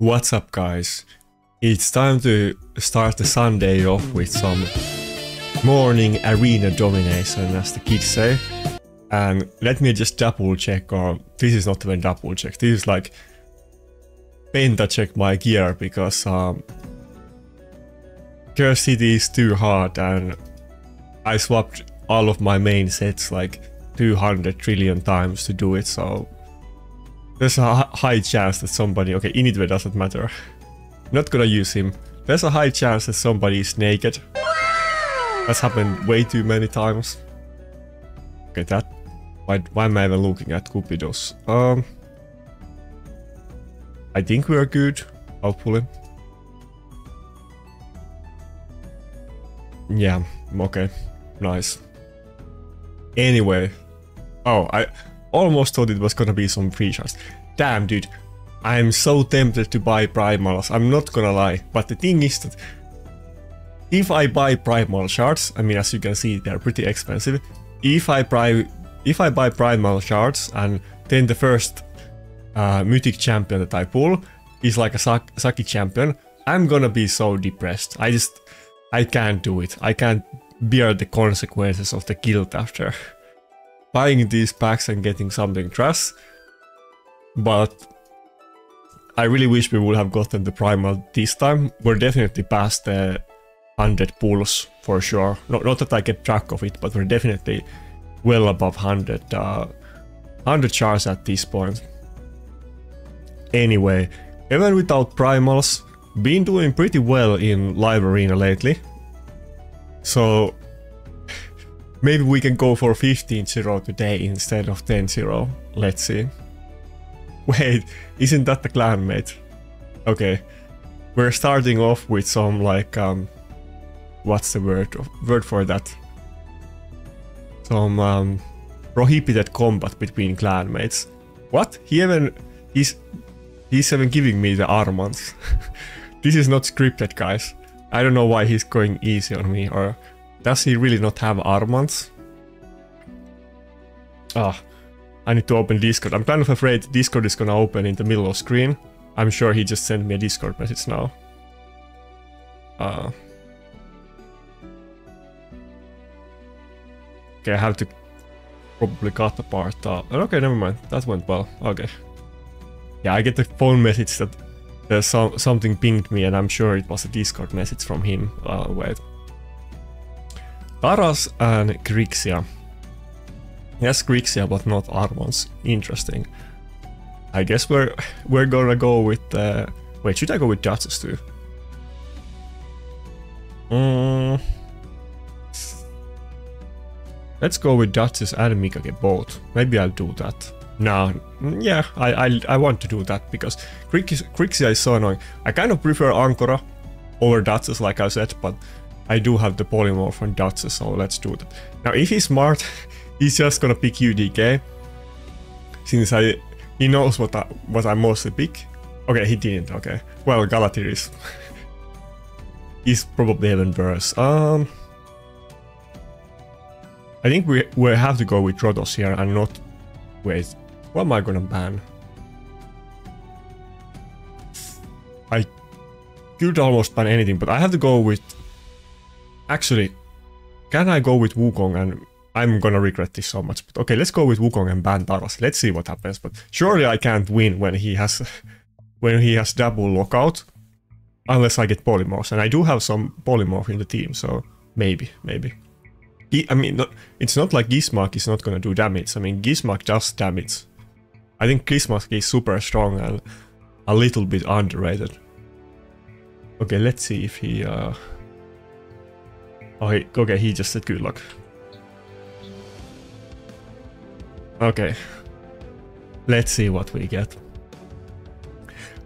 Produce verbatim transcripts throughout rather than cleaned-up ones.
What's up, guys? It's time to start the Sunday off with some morning arena domination, as the kids say. And let me just double check, or this is not even double check, this is like penta check my gear, because um, Curse City is too hard and I swapped all of my main sets like two hundred trillion times to do it, so there's a high chance that somebody... Okay, Initve doesn't matter. Not gonna use him. There's a high chance that somebody is naked. That's happened way too many times. Okay, that... Why, why am I even looking at Cupidos? Um... I think we're good. I'll pull him. Yeah, okay. Nice. Anyway. Oh, I... almost thought it was gonna be some free shards. Damn, dude, I'm so tempted to buy Primals, I'm not gonna lie. But the thing is that if I buy Primal shards, I mean, as you can see, they're pretty expensive. If I, pri if I buy Primal shards, and then the first uh, mythic champion that I pull is like a Sa Saki champion, I'm gonna be so depressed. I just... I can't do it. I can't bear the consequences of the guilt after buying these packs and getting something trash, but I really wish we would have gotten the Primal this time. We're definitely past the one hundred pulls for sure. No, not that I kept track of it, but we're definitely well above one hundred, uh, one hundred shards at this point. Anyway, even without Primals, been doing pretty well in live arena lately, so maybe we can go for fifteen zero today instead of ten zero. Let's see. Wait, isn't that the clanmate? Okay. We're starting off with some like... um, what's the word of, word for that? Some um, prohibited combat between clanmates. What? He even... He's, he's even giving me the Armanz. This is not scripted, guys. I don't know why he's going easy on me, or... does he really not have Armanz? Ah, I need to open Discord. I'm kind of afraid Discord is gonna open in the middle of screen. I'm sure he just sent me a Discord message now. Uh. Okay, I have to probably cut apart. Uh, okay, never mind. That went well. Okay. Yeah, I get the phone message that there's some, something pinged me, and I'm sure it was a Discord message from him. Uh, wait. Taras and Grixia. Yes, Grixia, but not Armanz. Interesting. I guess we're we're gonna go with... Uh, wait, should I go with Duchess too? Mm. Let's go with Duchess and Mikage both. Maybe I'll do that. No, yeah, I I, I want to do that, because Grixia is so annoying. I kind of prefer Ankara over Duchess, like I said, but I do have the Polymorph on Duchess, so let's do that. Now, if he's smart, he's just gonna pick U D K, since I he knows what I, what I mostly pick. Okay, he didn't. Okay, well, Galatir is is probably even worse. Um, I think we we have to go with Rotos here and not... Wait, what am I gonna ban? I could almost ban anything, but I have to go with... Actually, can I go with Wukong? And I'm gonna regret this so much. But okay, let's go with Wukong and ban Taras. Let's see what happens. But surely I can't win when he has when he has double lockout, unless I get polymorphs. And I do have some polymorph in the team, so maybe, maybe. He, I mean, not, it's not like Gizmak is not gonna do damage. I mean, Gizmak does damage. I think Gizmak is super strong and a little bit underrated. Okay, let's see if he... Uh, Oh, he, okay, he just said good luck. Okay. Let's see what we get.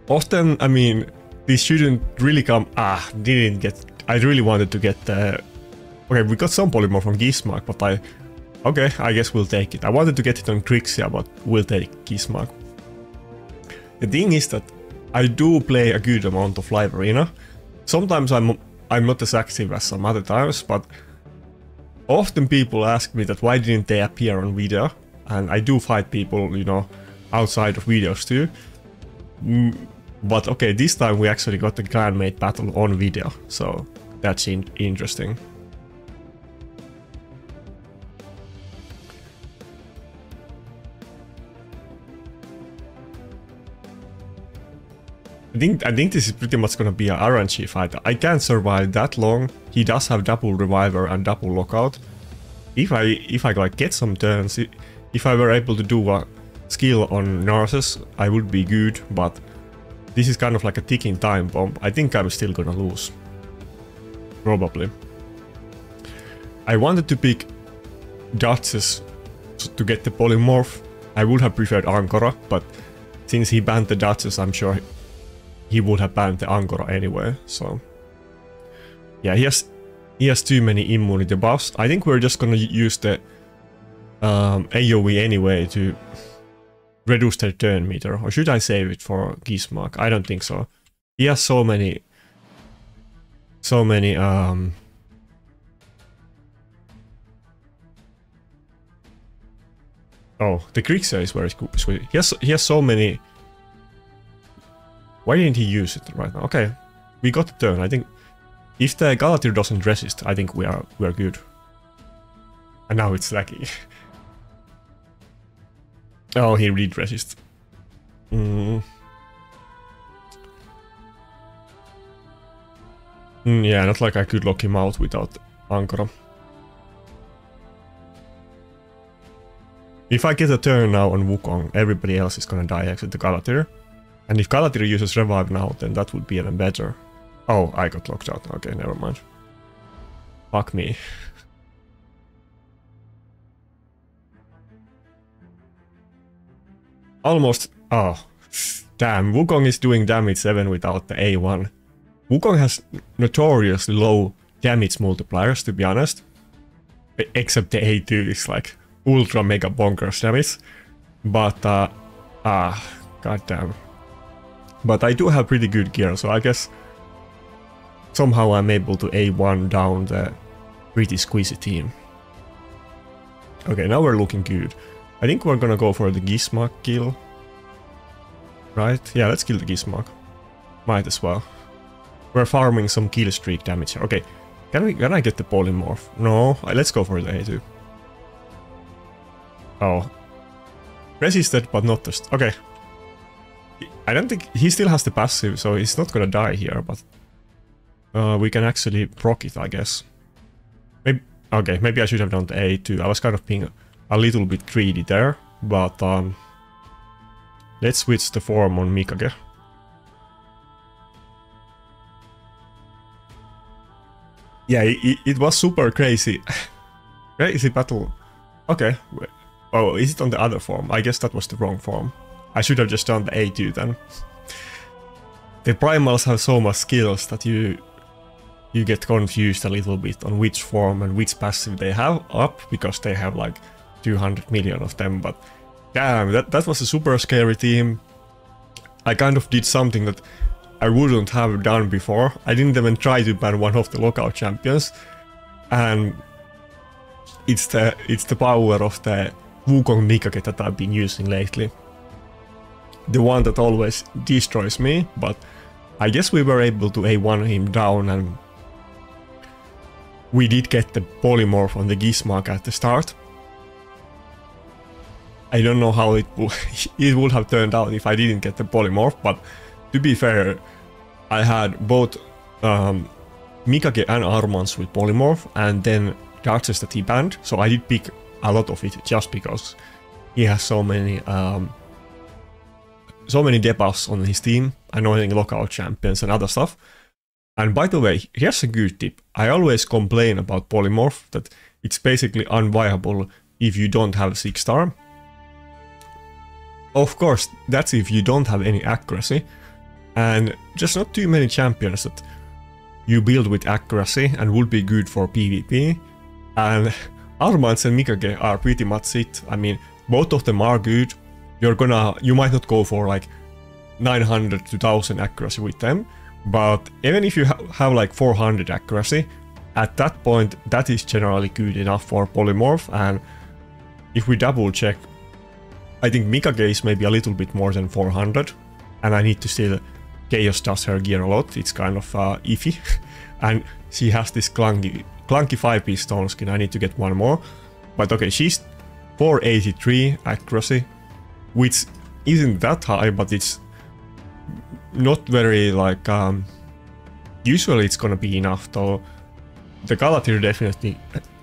Often, I mean, this shouldn't really come... Ah, didn't get... I really wanted to get the... Uh, okay, we got some polymorph from Gizmak, but I... Okay, I guess we'll take it. I wanted to get it on Grixia, but we'll take Gizmak. The thing is that I do play a good amount of live arena. Sometimes I'm... I'm not as active as some other times, but often people ask me that why didn't they appear on video, and I do fight people, you know, outside of videos too. But okay, this time we actually got the Grandmaid battle on video, so that's in interesting. I think, I think this is pretty much gonna be an R N G fight. I can't survive that long. He does have double reviver and double lockout. If I if I like get some turns, if I were able to do a skill on Narcissus, I would be good, but this is kind of like a ticking time bomb. I think I'm still gonna lose. Probably. I wanted to pick Duchess to get the Polymorph. I would have preferred Ankara, but since he banned the Duchess, I'm sure he would have banned the Ankara anyway, so... Yeah, he has, he has too many immunity buffs. I think we're just gonna use the um, A O E anyway to reduce their turn meter. Or should I save it for Gizmak? I don't think so. He has so many... So many... Um, oh, the Grixia is where it's good. He has, he has so many... Why didn't he use it right now? Okay, we got the turn. I think if the Galatir doesn't resist, I think we are we are good. And now it's laggy. Oh, he did resist. Mm. Mm, yeah, not like I could lock him out without Ankara. If I get a turn now on Wukong, everybody else is gonna die except the Galatir. And if Galatir uses revive now, then that would be even better. Oh, I got locked out. Okay, never mind. Fuck me. Almost. Oh, damn. Wukong is doing damage seven without the A one. Wukong has notoriously low damage multipliers, to be honest. Except the A two is like ultra mega bonkers damage. But, uh, ah, goddamn. But I do have pretty good gear, so I guess somehow I'm able to A one down the pretty squeezy team. Okay, now we're looking good. I think we're gonna go for the Gizmak kill. Right? Yeah, let's kill the Gizmak. Might as well. We're farming some kill streak damage here. Okay, can we? Can I get the Polymorph? No, let's go for the A two. Oh. Resisted, but not just... Okay. I don't think... He still has the passive, so he's not gonna die here, but... Uh, we can actually proc it, I guess. Maybe, okay, maybe I should have done the A two. I was kind of being a little bit greedy there, but... Um, let's switch the form on Mikage. Yeah, it, it was super crazy. Crazy battle. Okay. Oh, is it on the other form? I guess that was the wrong form. I should have just done the A two then. The Primals have so much skills that you you get confused a little bit on which form and which passive they have up, because they have like two hundred million of them, but damn, that, that was a super scary team. I kind of did something that I wouldn't have done before. I didn't even try to ban one of the lockout champions, and it's the, it's the power of the Wukong Mikage that I've been using lately. The one that always destroys me, but I guess we were able to A one him down, and we did get the Polymorph on the Gizmak at the start. I don't know how it, it would have turned out if I didn't get the Polymorph, but to be fair, I had both um, Mikage and Armanz with Polymorph, and then Duchess that he banned, so I did pick a lot of it just because he has so many... Um, so many debuffs on his team, annoying lockout champions and other stuff. And by the way, here's a good tip. I always complain about Polymorph, that it's basically unviable if you don't have six star. Of course, that's if you don't have any accuracy. And just not too many champions that you build with accuracy and would be good for PvP. And Armanz and Mikage are pretty much it. I mean, both of them are good. You're gonna, you might not go for like nine hundred to one thousand accuracy with them, but even if you ha have like four hundred accuracy, at that point that is generally good enough for Polymorph. And if we double check, I think Mikage is maybe a little bit more than four hundred, and I need to still Chaos does her gear a lot. It's kind of uh, iffy. And she has this clunky clunky five piece stone skin. I need to get one more. But okay, she's four eighty-three accuracy, which isn't that high, but it's not very, like, um, usually it's gonna be enough, though the Galatir definitely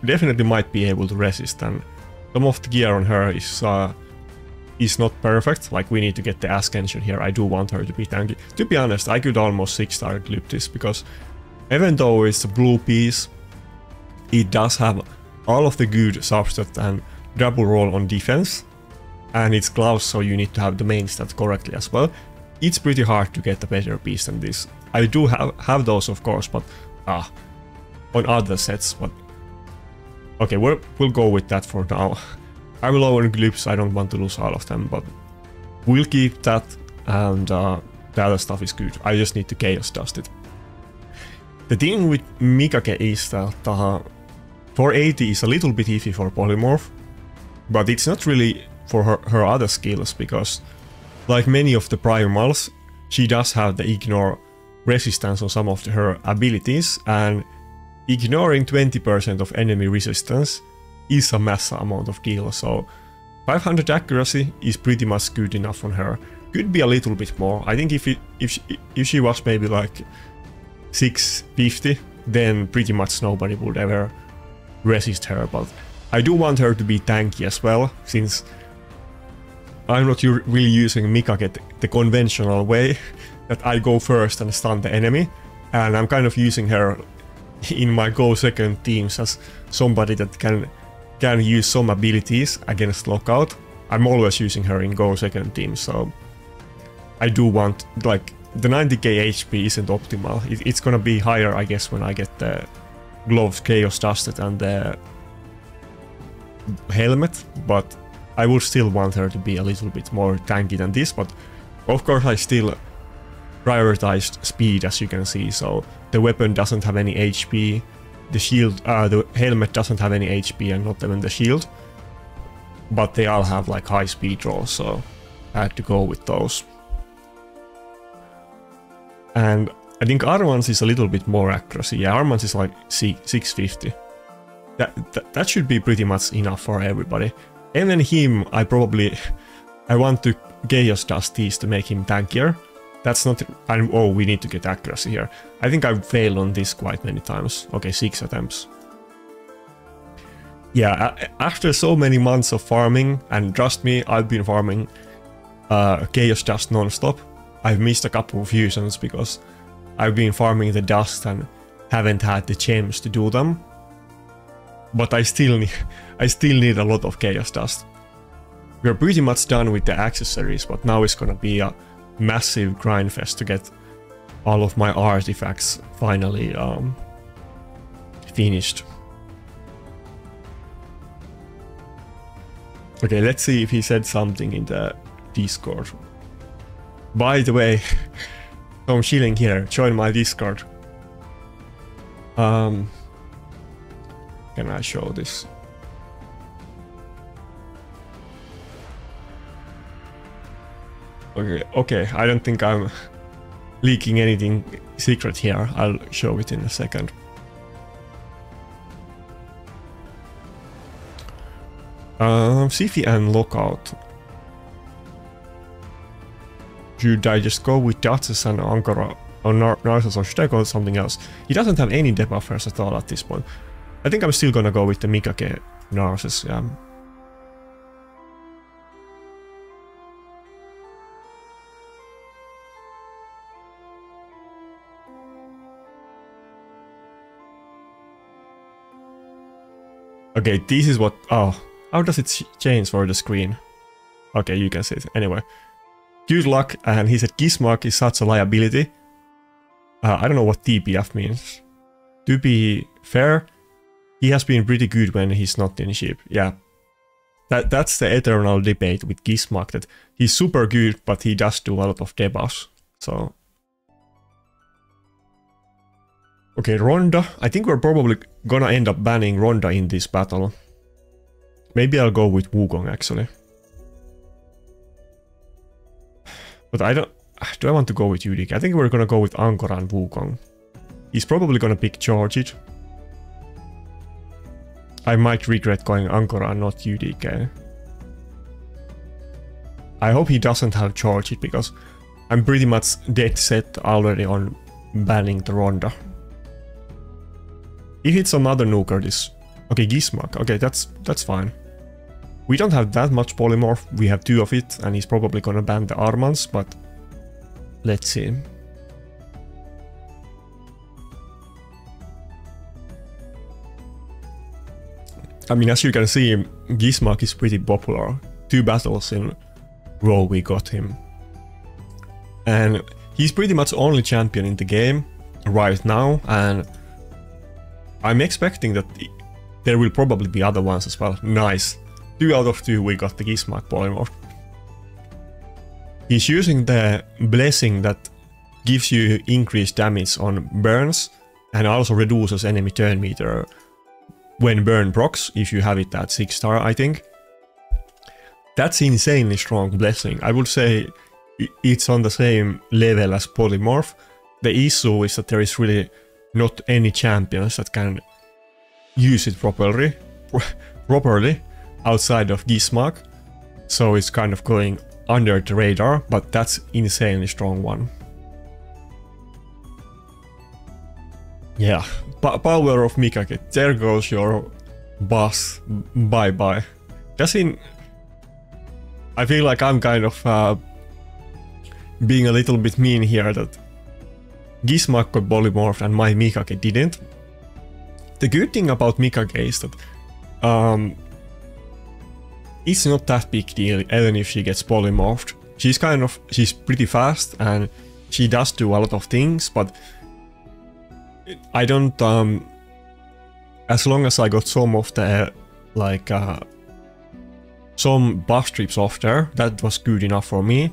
definitely might be able to resist, and some of the gear on her is uh, is not perfect. Like, we need to get the Ascension here. I do want her to be tanky. To be honest, I could almost six star clip this, because even though it's a blue piece, it does have all of the good substat and double roll on defense, and it's gloves, so you need to have the main stat correctly as well. It's pretty hard to get a better piece than this. I do have, have those, of course, but ah, on other sets, but okay, we're, we'll go with that for now. I'm low on clips, I don't want to lose all of them, but we'll keep that, and uh, the other stuff is good. I just need to Chaos Dust it. The thing with Mikage is that uh, four eighty is a little bit iffy for Polymorph, but it's not really for her, her other skills, because like many of the Primals, she does have the ignore resistance on some of the, her abilities, and ignoring twenty percent of enemy resistance is a massive amount of deal, so five hundred accuracy is pretty much good enough on her. Could be a little bit more. I think if it, if she, if she was maybe like six fifty, then pretty much nobody would ever resist her, but I do want her to be tanky as well, since I'm not really using Mikage the conventional way, that I go first and stun the enemy, and I'm kind of using her in my go second teams as somebody that can can use some abilities against lockout. I'm always using her in go second teams, so I do want, like, the ninety K H P isn't optimal. It, it's gonna be higher, I guess, when I get the gloves Chaos Dusted and the helmet, but I would still want her to be a little bit more tanky than this, but of course I still prioritized speed, as you can see, so the weapon doesn't have any H P, the shield, uh, the helmet doesn't have any H P, and not even the shield, but they all have like high speed rolls, so I had to go with those. And I think Armanz is a little bit more accuracy. Yeah, Armanz is like six fifty. That, that, that should be pretty much enough for everybody. Even him, I probably... I want to Chaos Dust these to make him tankier. That's not... I'm, oh, we need to get accuracy here. I think I've failed on this quite many times. Okay, six attempts. Yeah, after so many months of farming, and trust me, I've been farming uh, Chaos Dust non-stop. I've missed a couple of fusions because I've been farming the dust and haven't had the gems to do them. But I still need, I still need a lot of Chaos Dust. We're pretty much done with the accessories, but now it's gonna be a massive grind fest to get all of my artifacts finally um, finished. Okay, let's see if he said something in the Discord. By the way, I'm chilling here. Join my Discord. Um. Can I show this? Okay, okay, I don't think I'm leaking anything secret here. I'll show it in a second. Um, Sifhi and Lockout. Should I just go with Duchess and Ankara or Narcissus, or should I go with something else? He doesn't have any debuffers at all at this point. I think I'm still gonna go with the Mikage Narcissus, yeah. Okay, this is what... Oh, how does it change for the screen? Okay, you can see it. Anyway. Good luck, and he said Gizmak is such a liability. Uh, I don't know what T B F means. To be fair, he has been pretty good when he's not in shape, yeah. That, that's the eternal debate with Gizmak, that he's super good, but he does do a lot of debuffs, so... Okay, Ronda. I think we're probably gonna end up banning Ronda in this battle. Maybe I'll go with Wukong, actually. But I don't... Do I want to go with U D K? I think we're gonna go with Ankara and Wukong. He's probably gonna pick Charge It. I might regret going Ankara and not U D K. I hope he doesn't have Charge It, because I'm pretty much dead set already on banning the Ronda. If it's another nuker, this... Okay, Gizmak. Okay, that's that's fine. We don't have that much Polymorph. We have two of it, and he's probably gonna ban the Armanz, but... Let's see. I mean, as you can see, Gizmak is pretty popular. Two battles in row we got him. And he's pretty much only champion in the game right now, and... I'm expecting that there will probably be other ones as well. Nice. Two out of two we got the Gizmak Polymorph. He's using the blessing that gives you increased damage on burns and also reduces enemy turn meter when burn procs, if you have it at six star, I think. That's insanely strong blessing. I would say it's on the same level as Polymorph. The issue is that there is really not any champions that can use it properly pro properly outside of Gizmak, so it's kind of going under the radar, but that's insanely strong one. Yeah, pa power of Mikage, there goes your boss, bye bye. That's in... I feel like I'm kind of uh, being a little bit mean here, that Gizmak got polymorphed and my Mikage didn't. The good thing about Mikage is that um, it's not that big deal even if she gets polymorphed. She's kind of, she's pretty fast and she does do a lot of things, but I don't, um, as long as I got some of the, like, uh, some buff strips off there, that was good enough for me.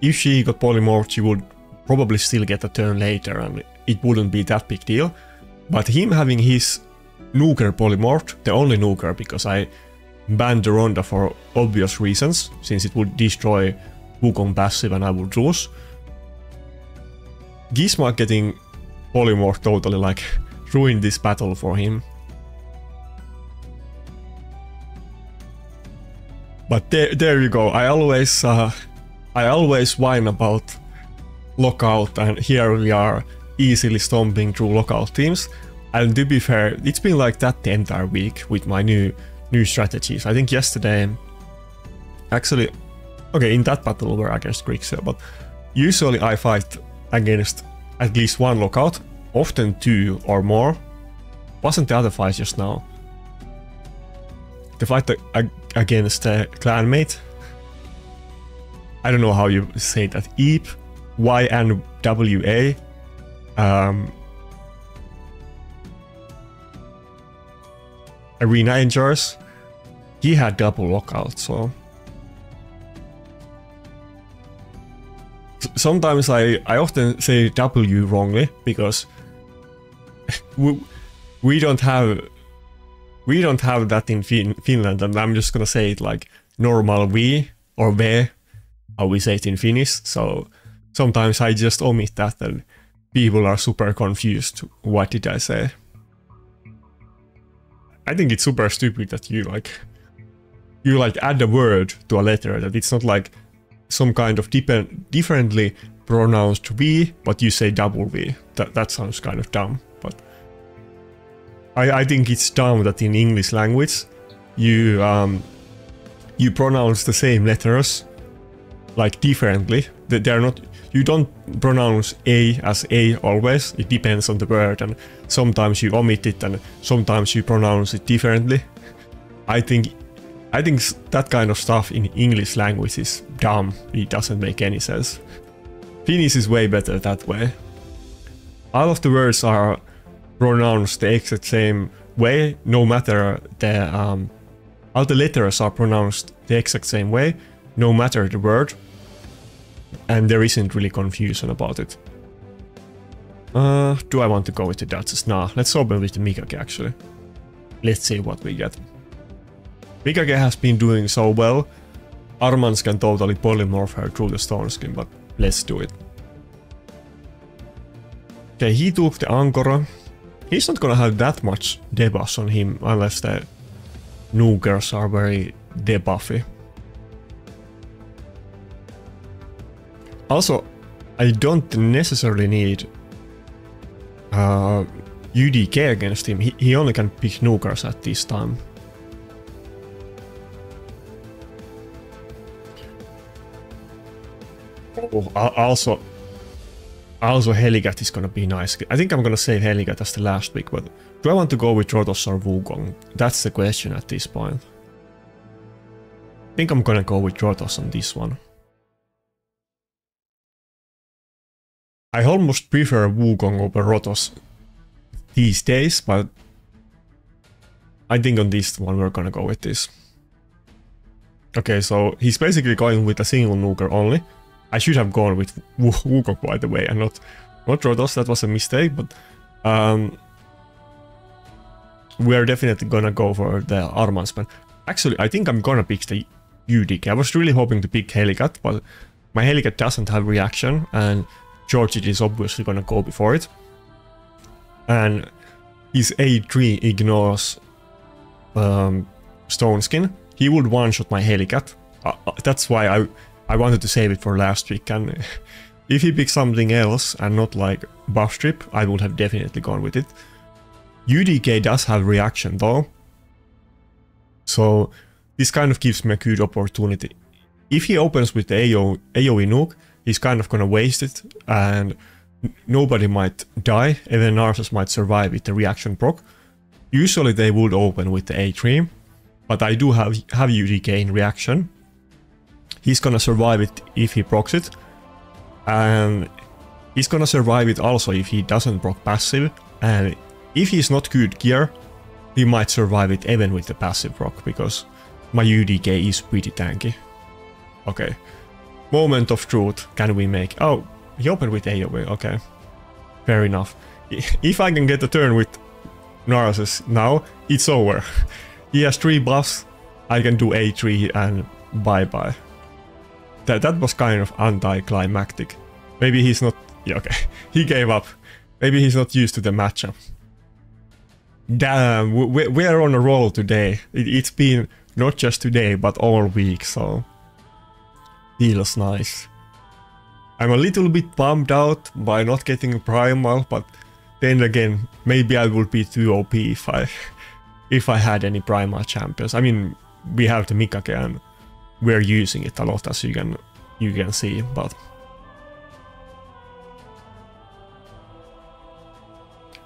If she got polymorphed, she would probably still get a turn later and it wouldn't be that big deal, but him having his nuker polymorphed, the only nuker, because I banned the Ronda for obvious reasons, since it would destroy Wukong passive and I would lose. Gizmak getting polymorphed totally like ruined this battle for him. But there, there you go. I always, uh, I always whine about Lockout, and here we are easily stomping through Lockout teams. And to be fair, it's been like that the entire week with my new new strategies. I think yesterday, actually, okay, in that battle we're against Grixia, but usually I fight against at least one Lockout, often two or more. Wasn't the other fight just now? The fight against the clanmate. I don't know how you say that. Eep. Y and W A. Um, Arena Injures. He had double lockout, so sometimes I I often say W wrongly, because we, we don't have we don't have that in fin Finland, and I'm just gonna say it like normal V or V, how we say it in Finnish. So sometimes I just omit that and people are super confused. What did I say? I think it's super stupid that you like you like add a word to a letter, that it's not like some kind of differently pronounced V, but you say double V. That that sounds kind of dumb, but I I think it's dumb that in English language you um you pronounce the same letters like differently. They're not, you don't pronounce A as A always, it depends on the word, and sometimes you omit it and sometimes you pronounce it differently. I think I think that kind of stuff in English language is dumb, it doesn't make any sense. Finnish is way better that way. All of the words are pronounced the exact same way, no matter the, um, all the letters are pronounced the exact same way, no matter the word. And there isn't really confusion about it. Uh, do I want to go with the Duchess? Nah, let's open with the Mikage actually. Let's see what we get. Mikage has been doing so well. Armanz can totally polymorph her through the stone skin, but Let's do it. Okay, he took the Ankara. He's not gonna have that much debuffs on him unless the nukers are very debuffy. Also, I don't necessarily need uh, U D K against him. He, he only can pick nukers at this time. Oh, also, also Helicat is gonna be nice. I think I'm gonna save Helicat as the last pick, but do I want to go with Rotos or Wukong? That's the question at this point. I think I'm gonna go with Rotos on this one. I almost prefer Wukong over Rotos these days, but I think on this one we're gonna go with this. Okay, so he's basically going with a single nuker only. I should have gone with Wukong, by the way, and not, not Rotos. That was a mistake, but um, we're definitely gonna go for the Armanz. But actually, I think I'm gonna pick the U D K. I was really hoping to pick Helicat, but my Helicat doesn't have reaction, and Charge It is obviously gonna go before it. And his A three ignores um, Stone Skin. He would one-shot my Helicat. Uh, that's why I... I wanted to save it for last week, and if he picked something else and not like buff strip, I would have definitely gone with it. U D K does have reaction though, so this kind of gives me a good opportunity. If he opens with the A O E nuke, he's kind of gonna waste it, and nobody might die, even Narcissus might survive with the reaction proc. Usually they would open with the A three, but I do have, have U D K in reaction. He's gonna survive it if he procs it, and he's gonna survive it also if he doesn't proc passive, and if he's not good gear, he might survive it even with the passive proc, because my U D K is pretty tanky. Okay, moment of truth, can we make... Oh, he opened with A O E, okay. Fair enough. If I can get a turn with Narcissus now, it's over. He has three buffs, I can do A three and bye-bye. That, that was kind of anticlimactic. Maybe he's not... Yeah, okay. He gave up. Maybe he's not used to the matchup. Damn, we, we're on a roll today. It, it's been not just today, but all week, so... Feels nice. I'm a little bit bummed out by not getting a Primal, but then again, maybe I would be too O P if I, if I had any Primal champions. I mean, we have the Mikage and... We're using it a lot, as you can you can see, but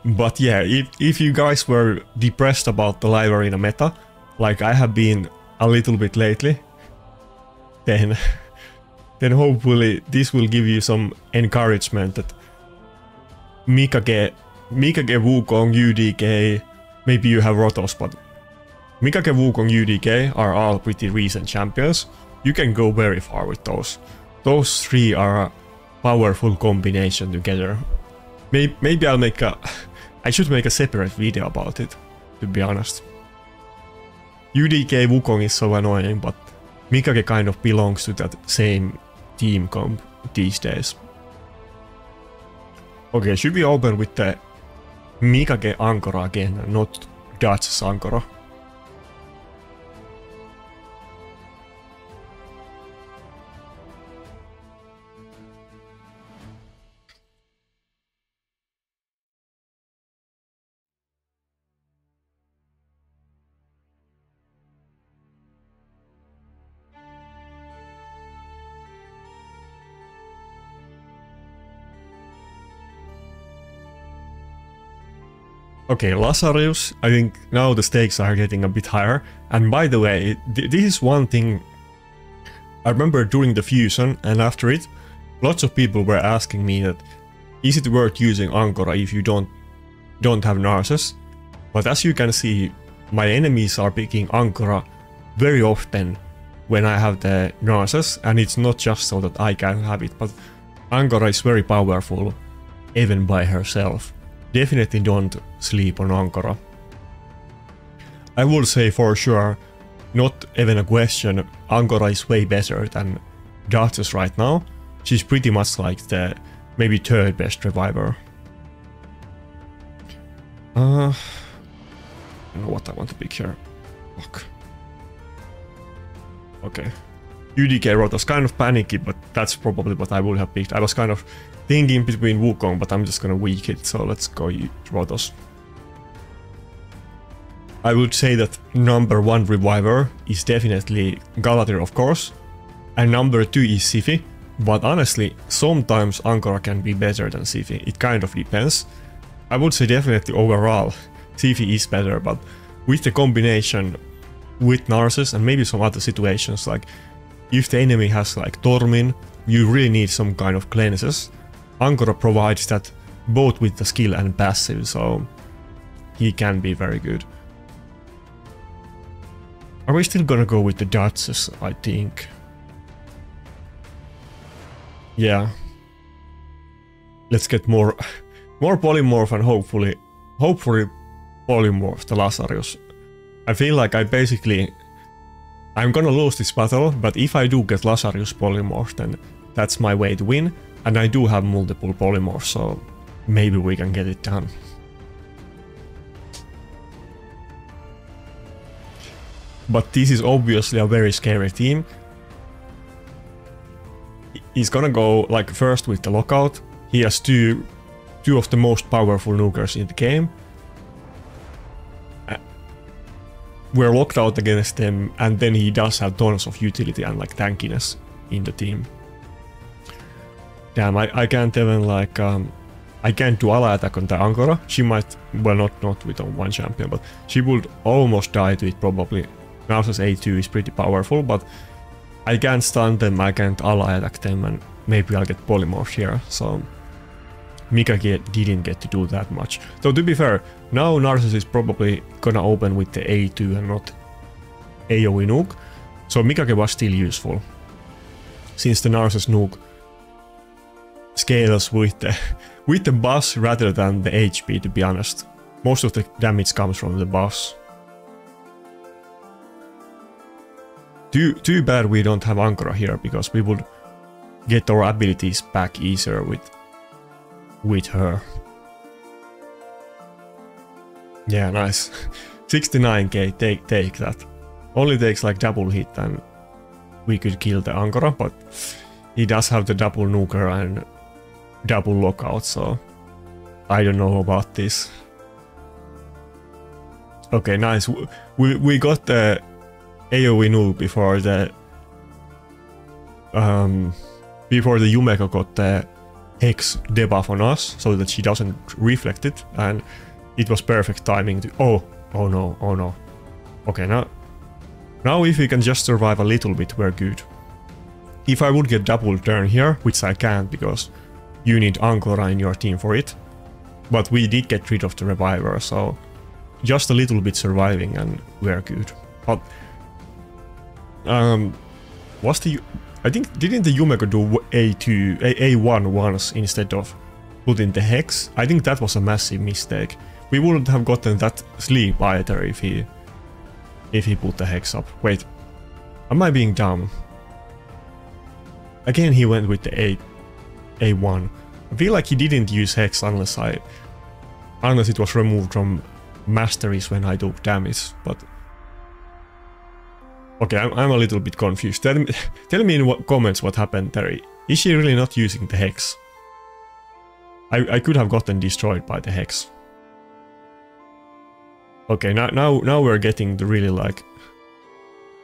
but yeah, if if you guys were depressed about the live arena meta, like I have been a little bit lately, then then hopefully this will give you some encouragement that Mikage, Mikage, Wukong, U D K, maybe you have Rotos, but Mikage, Wukong, U D K are all pretty recent champions. You can go very far with those. Those three are a powerful combination together. Maybe, maybe I'll make a... I should make a separate video about it, to be honest. U D K, Wukong is so annoying, but Mikage kind of belongs to that same team comp these days. Okay, should we open with the Mikage Ankara again, not Duchess Ankara? Okay, Lazarius, I think now the stakes are getting a bit higher. And by the way, th this is one thing I remember during the fusion and after it, lots of people were asking me that is it worth using Ankara if you don't don't have Narcissus? But as you can see, my enemies are picking Ankara very often when I have the Narcissus, and it's not just so that I can have it, but Ankara is very powerful even by herself. Definitely don't sleep on Ankara. I would say for sure, not even a question, Ankara is way better than Duchess right now, she's pretty much like the maybe third best reviver. Uh, I don't know what I want to pick here. Fuck. Okay. U D K Rotos, kind of panicky, but that's probably what I would have picked. I was kind of thinking between Wukong, but I'm just gonna weak it, so let's go Rotos. I would say that number one reviver is definitely Galatir, of course, and number two is Sifhi, but honestly, sometimes Ankara can be better than Sifhi, it kind of depends. I would say definitely overall, Sifhi is better, but with the combination with Narcissus and maybe some other situations, like if the enemy has like Tormin, you really need some kind of cleanses. Ankara provides that both with the skill and passive, so he can be very good. Are we still gonna go with the Duchess, I think? Yeah. Let's get more more Polymorph and hopefully hopefully Polymorph the Lazarius. I feel like I basically I'm gonna lose this battle, but if I do get Lazarius Polymorph, then that's my way to win, and I do have multiple Polymorphs, so maybe we can get it done. But this is obviously a very scary team. He's gonna go like first with the lockout. He has two, two of the most powerful nukers in the game. We're locked out against them, and then he does have tons of utility and like tankiness in the team. Damn, I, I can't even like um, I can't do ally attack on the Ankara. She might, well, not not with on one champion, but she would almost die to it probably. Narcissus A two is pretty powerful, but I can't stun them, I can't ally attack them, and maybe I'll get Polymorph here, so Mikage didn't get to do that much. So to be fair, now Narcissus is probably gonna open with the A two and not AoE nuke, so Mikage was still useful. Since the Narcissus nuke scales with the, with the buff rather than the H P, to be honest. Most of the damage comes from the buffs. Too, too bad we don't have Ankara here, because we would get our abilities back easier with, with her. Yeah, nice. sixty-nine K, take, take that. Only takes like double hit and we could kill the Ankara, but he does have the double nuker and double lockout, so I don't know about this. Okay, nice. We, we got the AoE nuke before the um, before the Yumeko got the Hex debuff on us, so that she doesn't reflect it, and it was perfect timing to... Oh, oh no, oh no. Okay, now, now if we can just survive a little bit, we're good. If I would get double turn here, which I can't, because you need Ankora in your team for it, but we did get rid of the reviver, so just a little bit surviving and we're good. But um, was the... I think, didn't the Yumeko do A two, A one once instead of putting the Hex? I think that was a massive mistake. We wouldn't have gotten that sleep either if he... if he put the Hex up. Wait, am I being dumb? Again he went with the A... A one. I feel like he didn't use Hex unless I... unless it was removed from masteries when I took damage, but... Okay, I'm, I'm a little bit confused. Tell me, tell me in what comments what happened there. Is she really not using the Hex? I, I could have gotten destroyed by the Hex. Okay, now, now, now we're getting the really like...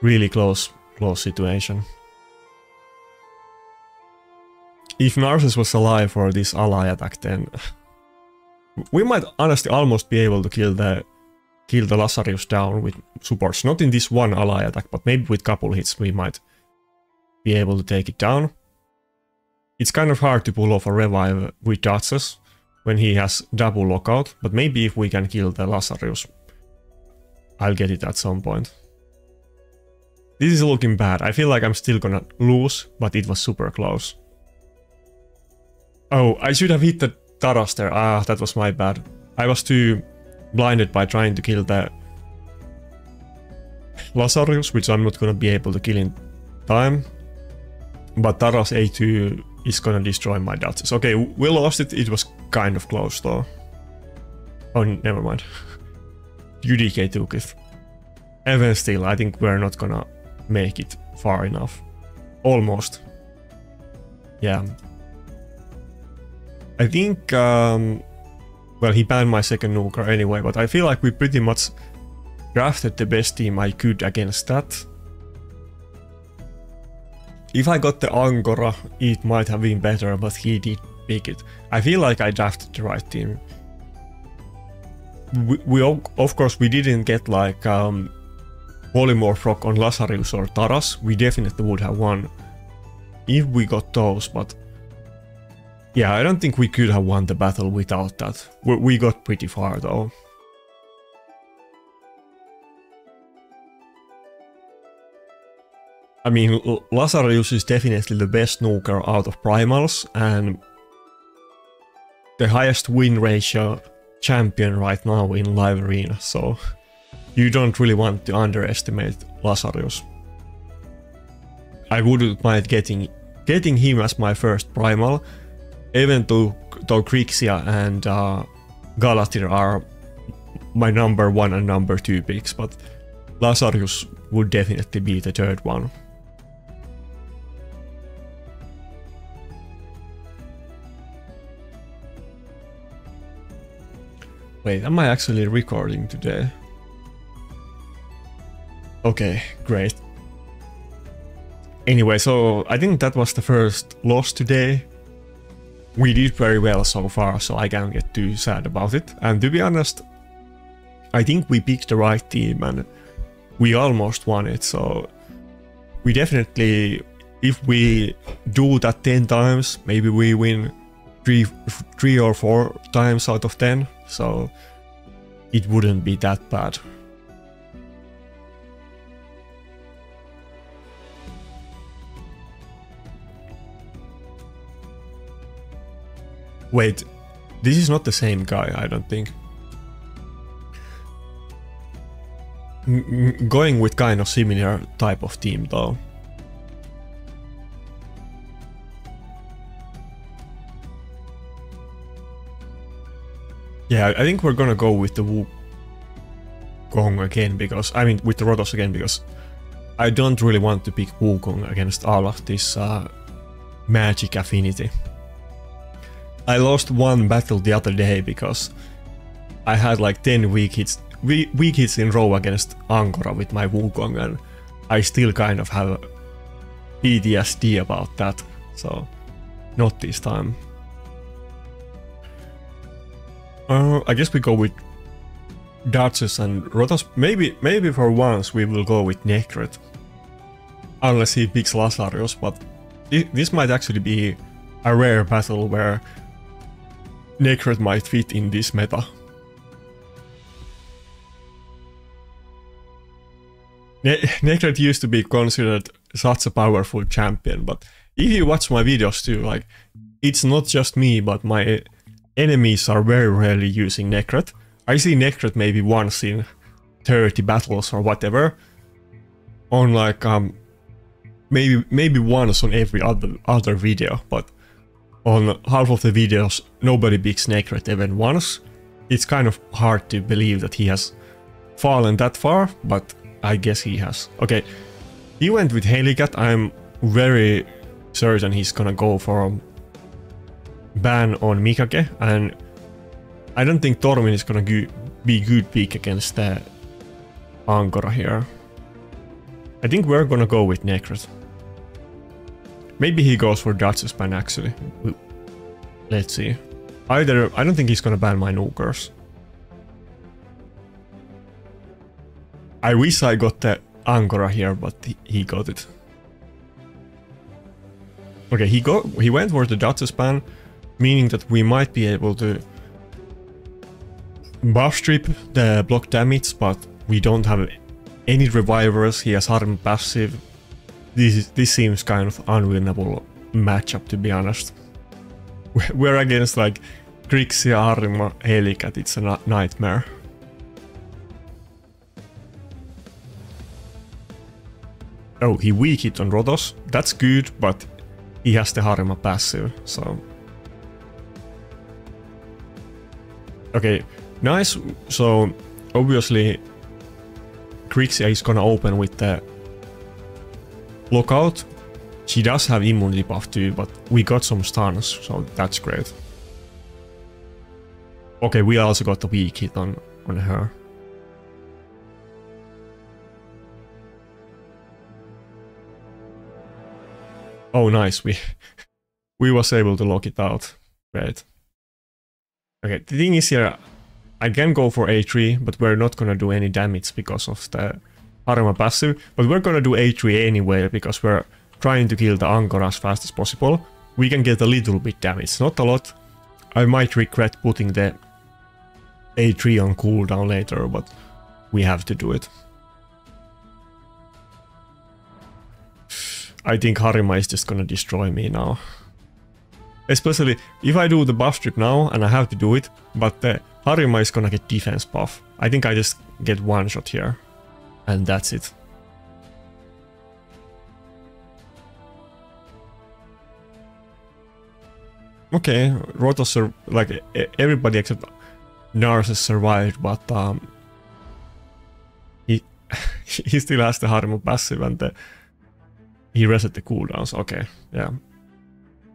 really close, close situation. If Narcissus was alive for this ally attack, then we might honestly almost be able to kill the kill the Lazarius down with supports. Not in this one ally attack, but maybe with couple hits we might be able to take it down. It's kind of hard to pull off a revive with Duchess when he has double lockout, but maybe if we can kill the Lazarius, I'll get it at some point. This is looking bad. I feel like I'm still gonna lose, but it was super close. Oh, I should have hit the Taras there. Ah, that was my bad. I was too blinded by trying to kill the Lazarius, which I'm not gonna be able to kill in time. But Taras A two is gonna destroy my Duchess. Okay, we lost it. It was kind of close though. Oh, never mind. U D K took it. Even still, I think we're not gonna make it far enough. Almost. Yeah. I think, um, well, he banned my second Nuker anyway, but I feel like we pretty much drafted the best team I could against that. If I got the Ankara, it might have been better, but he did pick it. I feel like I drafted the right team. We, we of course, we didn't get like um, Polymorph Rock on Lazarius or Taras. We definitely would have won if we got those, but yeah, I don't think we could have won the battle without that. We got pretty far though. I mean, Lazarius is definitely the best nuker out of Primals and the highest win ratio champion right now in live arena, so you don't really want to underestimate Lazarius. I wouldn't mind getting getting him as my first Primal. Even though, though Grixia and uh, Galatir are my number one and number two picks, but Lazarius would definitely be the third one. Wait, am I actually recording today? Okay, great. Anyway, so I think that was the first loss today. We did very well so far, so I can't get too sad about it. And to be honest, I think we picked the right team and we almost won it, so we definitely, if we do that ten times, maybe we win three, three or four times out of ten, so it wouldn't be that bad. Wait, this is not the same guy, I don't think. M- going with kind of similar type of team though. Yeah, I think we're gonna go with the Wukong again because, I mean with the Rotos again because I don't really want to pick Wukong against all of this uh, magic affinity. I lost one battle the other day because I had like ten weak hits, weak hits in row against Ankara with my Wukong, and I still kind of have P T S D about that, so not this time. Uh, I guess we go with Duchess and Rotos. Maybe, maybe for once we will go with Nekret, unless he picks Lazarius, but this might actually be a rare battle where Nekret might fit in this meta. Ne Nekret used to be considered such a powerful champion, but if you watch my videos too, like, it's not just me, but my enemies are very rarely using Nekret. I see Nekret maybe once in thirty battles or whatever, on like, um, maybe, maybe once on every other, other video, but on half of the videos, nobody picks Nekret even once. It's kind of hard to believe that he has fallen that far, but I guess he has. Okay, he went with Helicat. I'm very certain he's gonna go for a ban on Mikage, and I don't think Tormin is gonna go be good pick against the Ankara here. I think we're gonna go with Nekret. Maybe he goes for Duchess ban actually. Let's see. Either, I don't think he's gonna ban my nukers. I wish I got the Ankara here, but he got it. Okay, he go he went for the Duchess ban, meaning that we might be able to buff strip the block damage, but we don't have any revivers. He has Harima passive. This is, this seems kind of unwinnable matchup, to be honest. We're against like Grixia, Harima, Helicat. It's a nightmare. Oh, he weak hit on Rotos. That's good, but he has the Harima passive, so... Okay, nice. So, obviously, Grixia is gonna open with the lockout. She does have immunity buff too, but we got some stuns, so that's great. Okay, we also got the weak hit on, on her. Oh, nice. We we was able to lock it out. Great. Okay, the thing is here, I can go for A three, but we're not gonna do any damage because of the Harima passive. But we're gonna do A three anyway, because we're trying to kill the Ankara as fast as possible. We can get a little bit damage, not a lot. I might regret putting the A three on cooldown later, but we have to do it. I think Harima is just gonna destroy me now. Especially if I do the buff strip now, and I have to do it, but the Harima is gonna get defense buff. I think I just get one shot here, and that's it. Okay, Rotos, like everybody except Narcissus survived, but um, he he still has the Harima passive and the, he reset the cooldowns. Okay, yeah,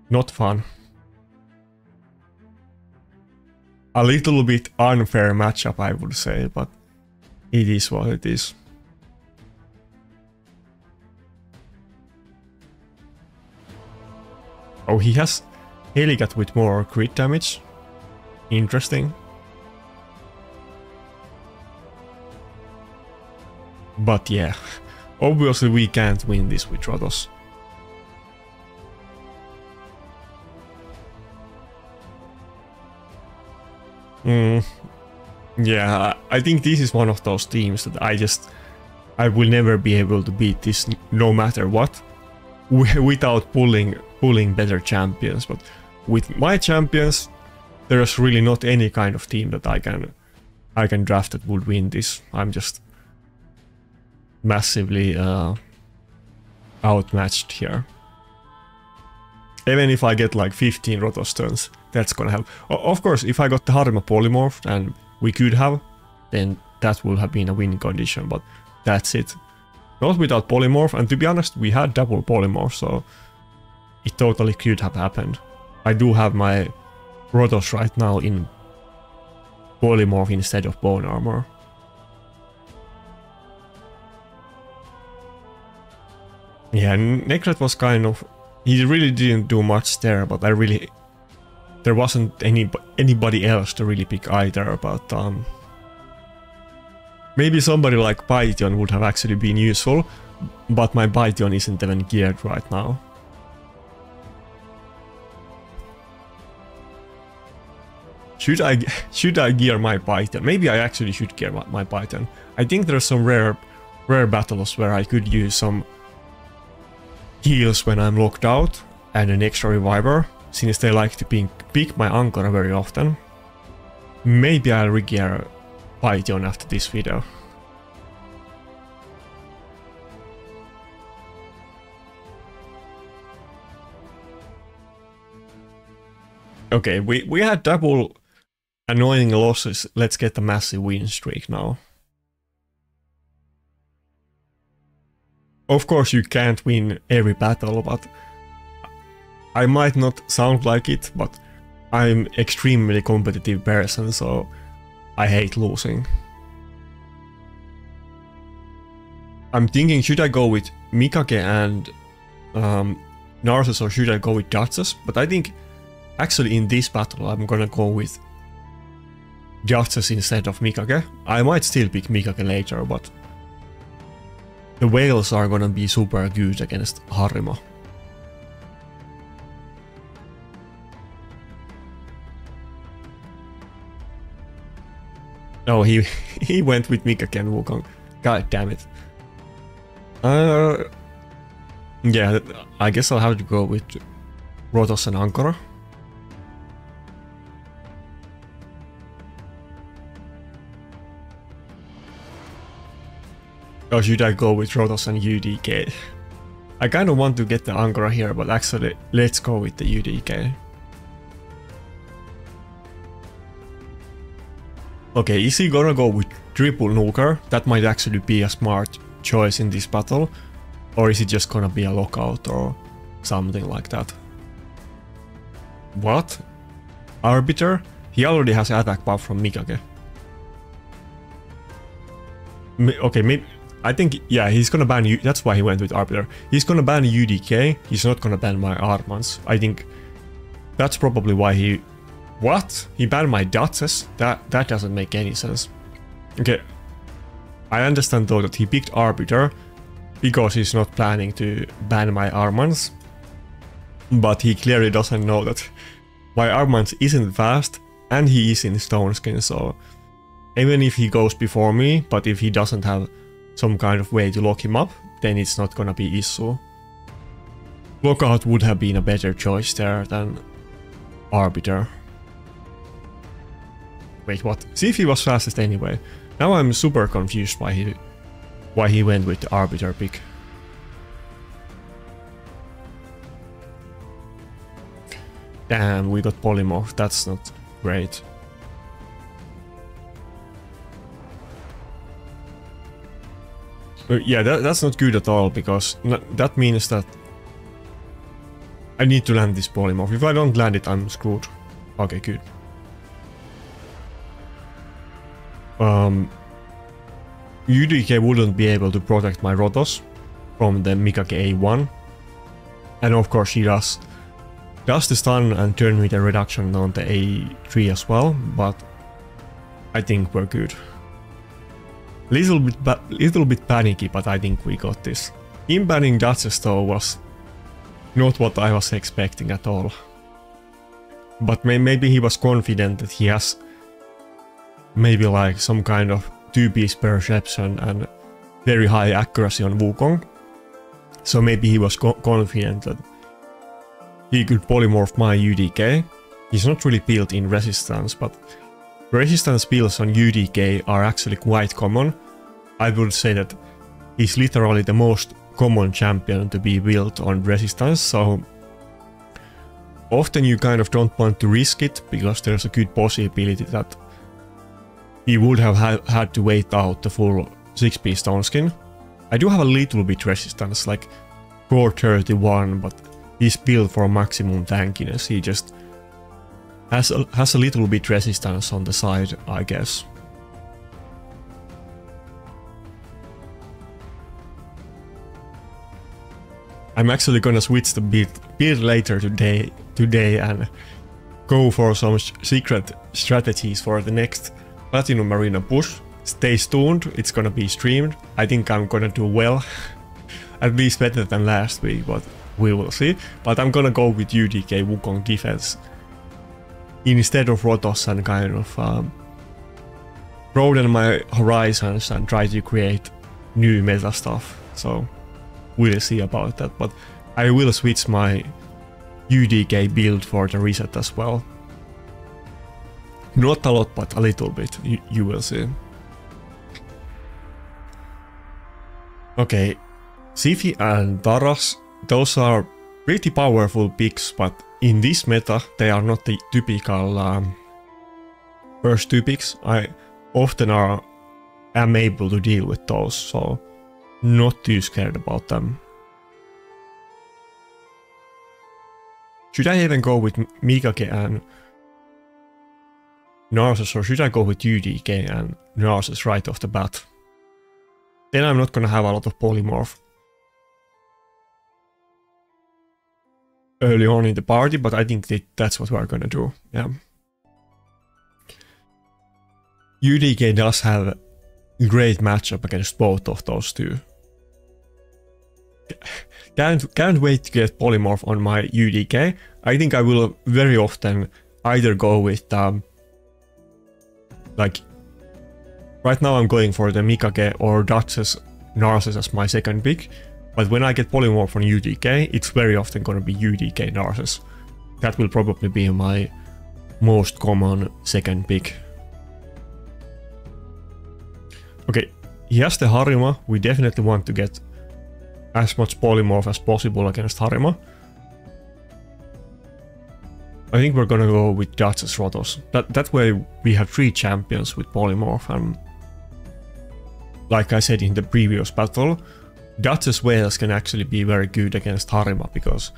not fun. A little bit unfair matchup, I would say, but it is what it is. Oh, he has Helicat with more crit damage. Interesting. But yeah, obviously we can't win this with Rotos. Mm, yeah, I think this is one of those teams that I just... I will never be able to beat this no matter what. Without pulling, pulling better champions, but... with my champions, there's really not any kind of team that I can I can draft that would win this. I'm just massively uh, outmatched here. Even if I get like fifteen Rotos turns, that's gonna help. O of course, if I got the Harima polymorphed, and we could have, then that would have been a win condition, but that's it. Not without polymorph, and to be honest, we had double polymorph, so it totally could have happened. I do have my Rotos right now in polymorph instead of bone armor. Yeah, Nekret was kind of... he really didn't do much there, but I really... there wasn't any anybody else to really pick either, but... Um, maybe somebody like Python would have actually been useful, but my Python isn't even geared right now. Should I should I gear my Python? Maybe I actually should gear my Python. I think there's some rare rare battles where I could use some heals when I'm locked out and an extra reviver, since they like to pick, pick my Ankara very often. Maybe I'll regear Python after this video. Okay, we we had double annoying losses. Let's get the massive win streak now. Of course you can't win every battle, but I might not sound like it, but I'm extremely competitive person, so I hate losing. I'm thinking, should I go with Mikage and um, Narcissus, or should I go with Duchess? But I think actually in this battle I'm gonna go with Duchess instead of Mikage. I might still pick Mikage later, but the whales are gonna be super good against Harima. No, he he went with Mikage and Wukong. God damn it. Uh, yeah, I guess I'll have to go with Rotos and Ankara. Or should I go with Rotos and U D K? I kind of want to get the Ankara here, but actually let's go with the U D K. Okay, is he gonna go with triple nuker? That might actually be a smart choice in this battle. Or is it just gonna be a lockout or something like that? What? Arbiter? He already has attack buff from Mikage. Mi okay, maybe... I think, yeah, he's gonna ban you. That's why he went with Arbiter. He's gonna ban U D K. He's not gonna ban my Armanz. I think that's probably why he... What? He banned my Duchess? That, that doesn't make any sense. Okay. I understand though that he picked Arbiter because he's not planning to ban my Armanz. But he clearly doesn't know that my Armanz isn't fast and he is in Stone Skin, so... Even if he goes before me, but if he doesn't have some kind of way to lock him up, then it's not gonna be issue. Lockout would have been a better choice there than Arbiter. Wait, what? Sifhi was fastest anyway. Now I'm super confused why he why he went with the Arbiter pick. Damn, we got Polymorph, that's not great. Yeah, that, that's not good at all, because that means that I need to land this Polymorph. If I don't land it, I'm screwed. Okay, good. Um, U D K wouldn't be able to protect my Rotos from the Mikage A one. And of course she does, does the stun and turn meter reduction on the A three as well, but I think we're good. Little bit, little bit panicky, but I think we got this. Him banning Duchess though was not what I was expecting at all. But may maybe he was confident that he has maybe like some kind of two-piece perception and very high accuracy on Wukong. So maybe he was co confident that he could polymorph my U D K. He's not really built in resistance, but... resistance builds on U D K are actually quite common. I would say that he's literally the most common champion to be built on resistance, so often you kind of don't want to risk it because there's a good possibility that he would have ha had to wait out the full six piece stone skin. I do have a little bit resistance, like four thirty-one, but he's built for maximum tankiness. He just Has a, has a little bit resistance on the side, I guess. I'm actually gonna switch the build, build later today, today and go for some secret strategies for the next Platinum Arena push. Stay tuned, it's gonna be streamed. I think I'm gonna do well, at least better than last week, but we will see. But I'm gonna go with U D K Wukong defense instead of Rotos, and kind of um, broaden my horizons and try to create new meta stuff. So we'll see about that, but I will switch my U D K build for the reset as well. Not a lot, but a little bit, you, you will see. Okay, Sifhi and Taras, those are pretty powerful picks, but in this meta, they are not the typical um, first two picks. I often are, am able to deal with those, so not too scared about them. Should I even go with Mikage and Narcissus, or should I go with U D K and Narcissus right off the bat? Then I'm not gonna have a lot of polymorph early on in the party, but I think that that's what we're gonna do, yeah. U D K does have a great matchup against both of those two. Can't, can't wait to get Polymorph on my U D K. I think I will very often either go with, um, like, right now I'm going for the Mikage or Duchess Narcissus as my second pick. But when I get Polymorph on U D K, it's very often going to be U D K Narcissus. That will probably be my most common second pick. Okay, he has the Harima. We definitely want to get as much polymorph as possible against Harima. I think we're gonna go with Duchess Rotos. That that way we have three champions with polymorph, and like I said in the previous battle, Duchess Wales can actually be very good against Harima because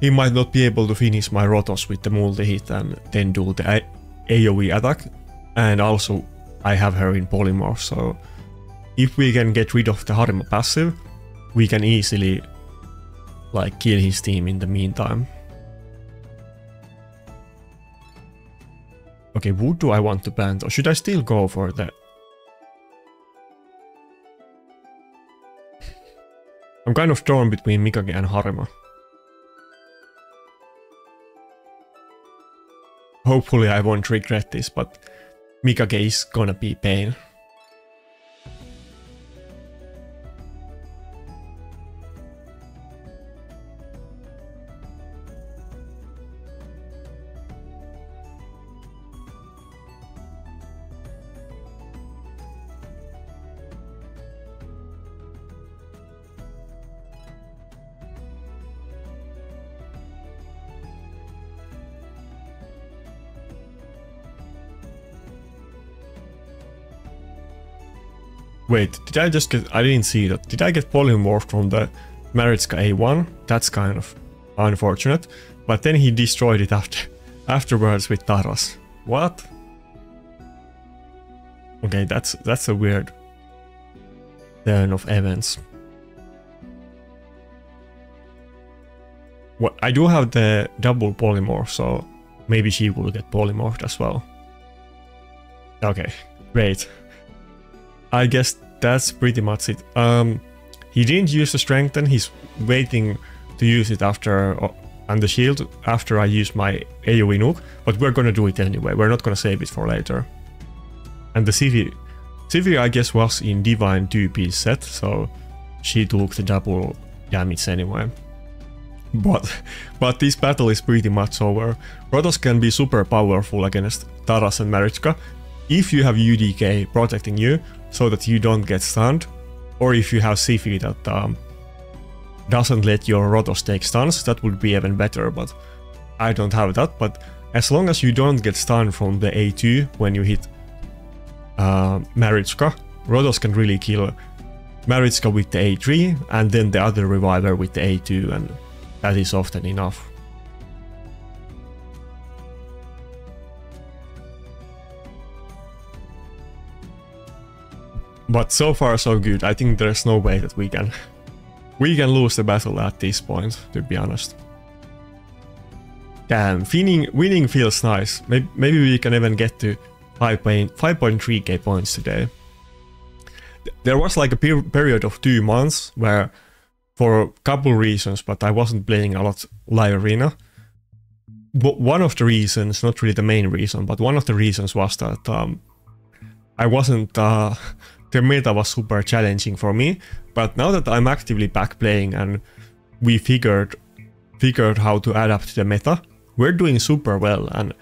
he might not be able to finish my Rotos with the multi-hit and then do the AoE attack. And also I have her in polymorph, so if we can get rid of the Harima passive, we can easily like kill his team in the meantime. Okay, who do I want to ban, or should I still go for that? I'm kind of torn between Mikage and Harima. Hopefully I won't regret this, but Mikage is gonna be pain. Wait, did I just get... I didn't see that. Did I get polymorphed from the Maritska A one? That's kind of unfortunate. But then he destroyed it after, afterwards with Taras. What? Okay, that's that's a weird turn of events. Well, I do have the double polymorph, so maybe she will get polymorphed as well. Okay, great. I guess that's pretty much it. Um, he didn't use the strengthen, he's waiting to use it after uh, and the shield after I use my AoE nuke, but we're gonna do it anyway, we're not gonna save it for later. And the Sifhi, Sifhi I guess was in Divine two piece set, so she took the double damage anyway. But, but this battle is pretty much over. Rotos can be super powerful against Taras and Maritska if you have U D K protecting you, so that you don't get stunned, or if you have Sifhi that um, doesn't let your Rotos take stuns, that would be even better, but I don't have that. But as long as you don't get stunned from the A two when you hit uh, Maritska, Rotos can really kill Maritska with the A three and then the other reviver with the A two, and that is often enough. But so far so good. I think there's no way that we can we can lose the battle at this point, to be honest. Damn, winning, winning feels nice. Maybe, maybe we can even get to five point three K points today. There was like a per period of two months where, for a couple reasons, but I wasn't playing a lot live arena. But one of the reasons, not really the main reason, but one of the reasons was that um, I wasn't... Uh, The meta was super challenging for me, but now that I'm actively back playing and we figured figured how to adapt to the meta, we're doing super well, and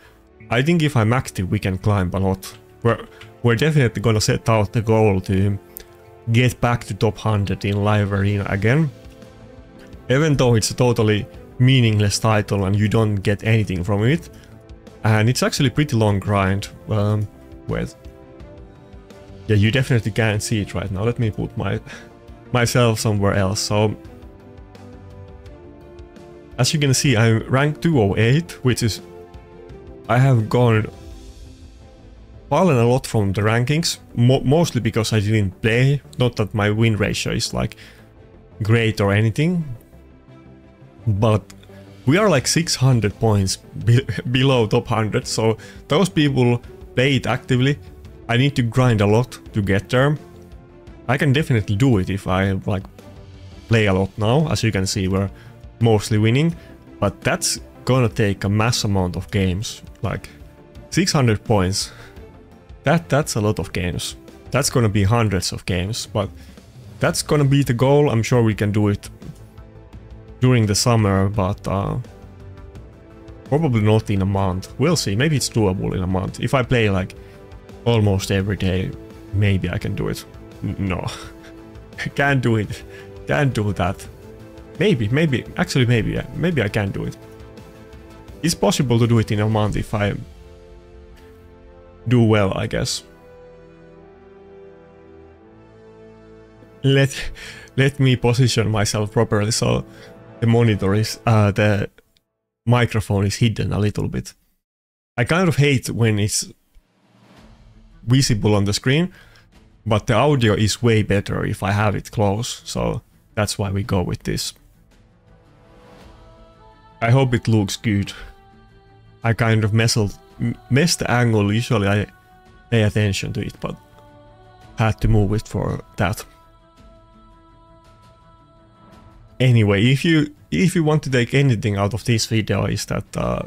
I think if I'm active we can climb a lot. We're, we're definitely gonna set out the goal to get back to top one hundred in live arena again, even though it's a totally meaningless title and you don't get anything from it, and it's actually pretty long grind. Um, wait. Yeah, you definitely can't see it right now. Let me put my myself somewhere else. So, as you can see, I'm rank two oh eight, which is... I have gone... fallen a lot from the rankings, mo mostly because I didn't play. Not that my win ratio is like great or anything. But we are like six hundred points be below top one hundred, so those people play it actively. I need to grind a lot to get there. I can definitely do it if I like play a lot now. As you can see, we're mostly winning, but that's gonna take a mass amount of games. Like six hundred points. That that's a lot of games. That's gonna be hundreds of games, but that's gonna be the goal. I'm sure we can do it during the summer, but uh, probably not in a month. We'll see. Maybe it's doable in a month if I play like almost every day. Maybe I can do it. No, I can't do it Can do that. Maybe, maybe, actually maybe, maybe I can do it. It's possible to do it in a month if I do well, I guess. Let let me position myself properly so the monitor is, uh, the microphone is hidden a little bit. I kind of hate when it's visible on the screen, but the audio is way better if I have it close, so that's why we go with this. I hope it looks good. I kind of messed, messed the angle, usually I pay attention to it, but had to move it for that. Anyway, if you if you want to take anything out of this video is that uh,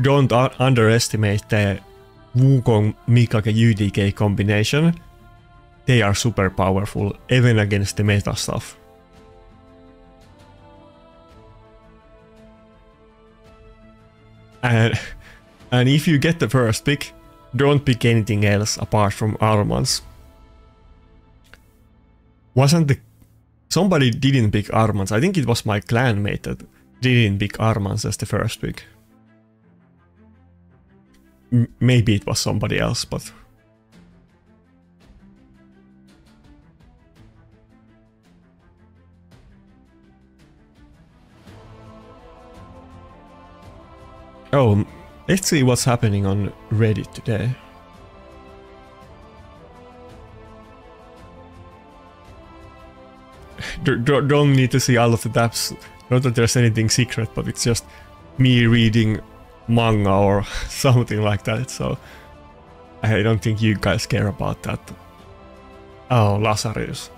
don't uh, underestimate the Wukong Mikage U D K combination. They are super powerful, even against the meta stuff. And, and if you get the first pick, don't pick anything else apart from Armanz. Wasn't the... Somebody didn't pick Armanz, I think it was my clanmate that didn't pick Armanz as the first pick. M- maybe it was somebody else, but... Oh, let's see what's happening on Reddit today. D don't need to see all of the tabs, not that there's anything secret, but it's just me reading manga or something like that, so I don't think you guys care about that. Oh, Lazarius.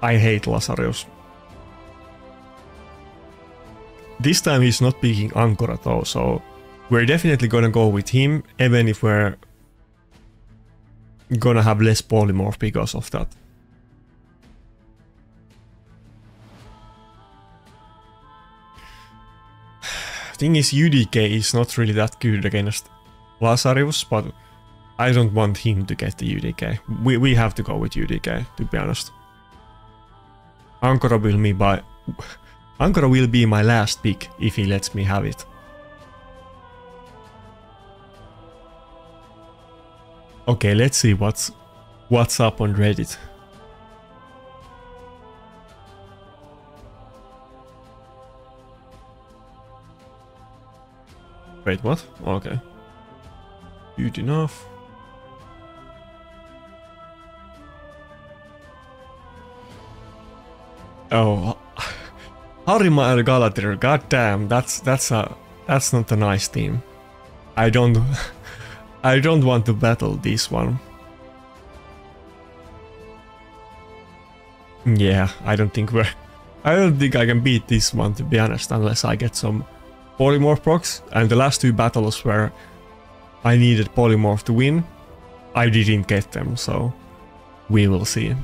I hate Lazarius. This time he's not picking Ankara though, so we're definitely gonna go with him, even if we're gonna have less polymorph because of that. Thing is, U D K is not really that good against Lazarius, but I don't want him to get the U D K. We, we have to go with U D K, to be honest. Ankara will be by... Ankara will be my last pick, if he lets me have it. Okay, let's see what's, what's up on Reddit. Wait, what? Okay. Good enough. Oh... Harima and Galatir, goddamn, that's that's a that's not a nice team. I don't I don't want to battle this one. Yeah, I don't think we're I don't think I can beat this one, to be honest, unless I get some polymorph procs, and the last two battles where I needed polymorph to win, I didn't get them, so we will see.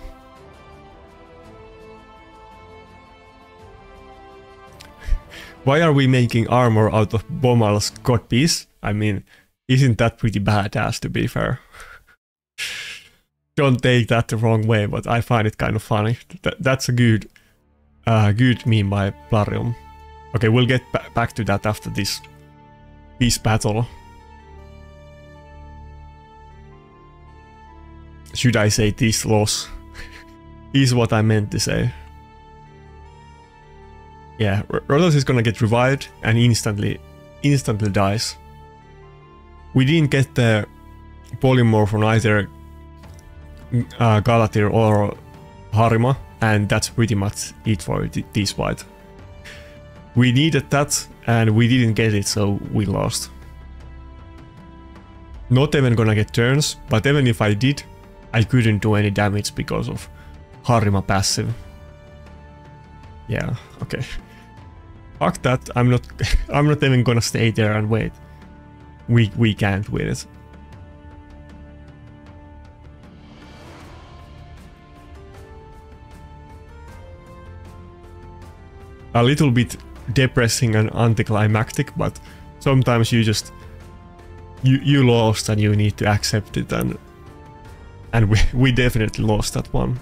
Why are we making armor out of Bomal's codpiece? I mean, isn't that pretty badass, to be fair? Don't take that the wrong way, but I find it kind of funny. Th that's a good, uh, good meme by Plarium. Okay, we'll get ba back to that after this peace battle. Should I say this loss? Is what I meant to say. Yeah, Rotos is gonna get revived and instantly, instantly dies. We didn't get the polymorph on either uh, Galatir or Harima, and that's pretty much it for this fight. We needed that, and we didn't get it, so we lost. Not even gonna get turns, but even if I did, I couldn't do any damage because of Harima passive. Yeah, okay. Fuck that, I'm not I'm not even gonna stay there and wait. We we can't win it. A little bit depressing and anticlimactic, but sometimes you just you you lost and you need to accept it, and and we we definitely lost that one.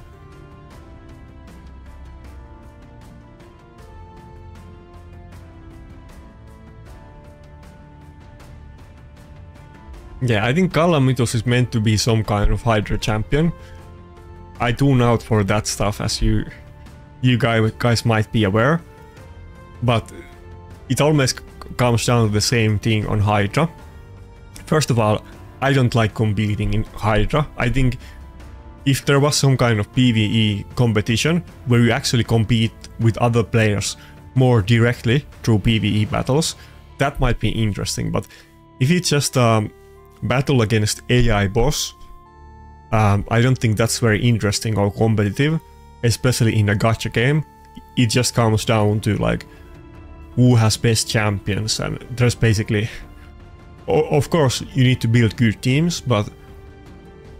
Yeah, I think Kalamitos is meant to be some kind of Hydra champion. I tune out for that stuff, as you you guys might be aware. But it almost comes down to the same thing on Hydra. First of all, I don't like competing in Hydra. I think if there was some kind of PvE competition where you actually compete with other players more directly through PvE battles, that might be interesting. But if it's just a battle against A I boss, um, I don't think that's very interesting or competitive, especially in a gacha game. It just comes down to like who has best champions, and there's basically, of course you need to build good teams, but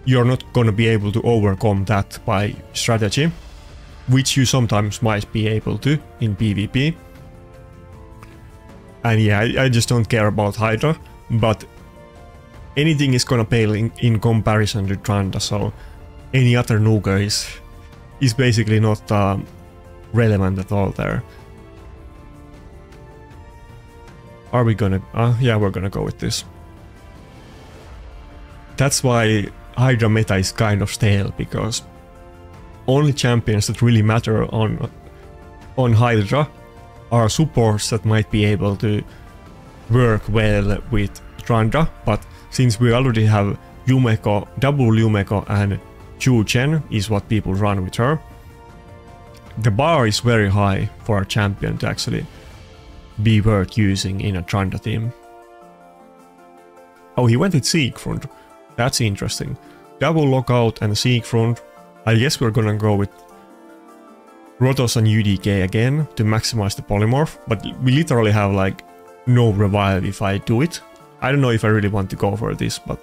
you're not gonna be able to overcome that by strategy, which you sometimes might be able to in PvP. And yeah, I, I just don't care about Hydra, but anything is gonna pale in, in comparison to Trunda, so any other nuker is, is basically not um, relevant at all there. Are we gonna... Uh, yeah, we're gonna go with this. That's why Hydra meta is kind of stale, because only champions that really matter on, on Hydra are supports that might be able to work well with Trunda, but since we already have Yumeko, double Yumeko and Shu Chen is what people run with her, the bar is very high for a champion to actually be worth using in a Trunda team. Oh, he went with Siegfried. That's interesting. Double Lockout and Siegfried. I guess we're gonna go with Rotos and U D K again to maximize the polymorph, but we literally have like no revive if I do it. I don't know if I really want to go for this, but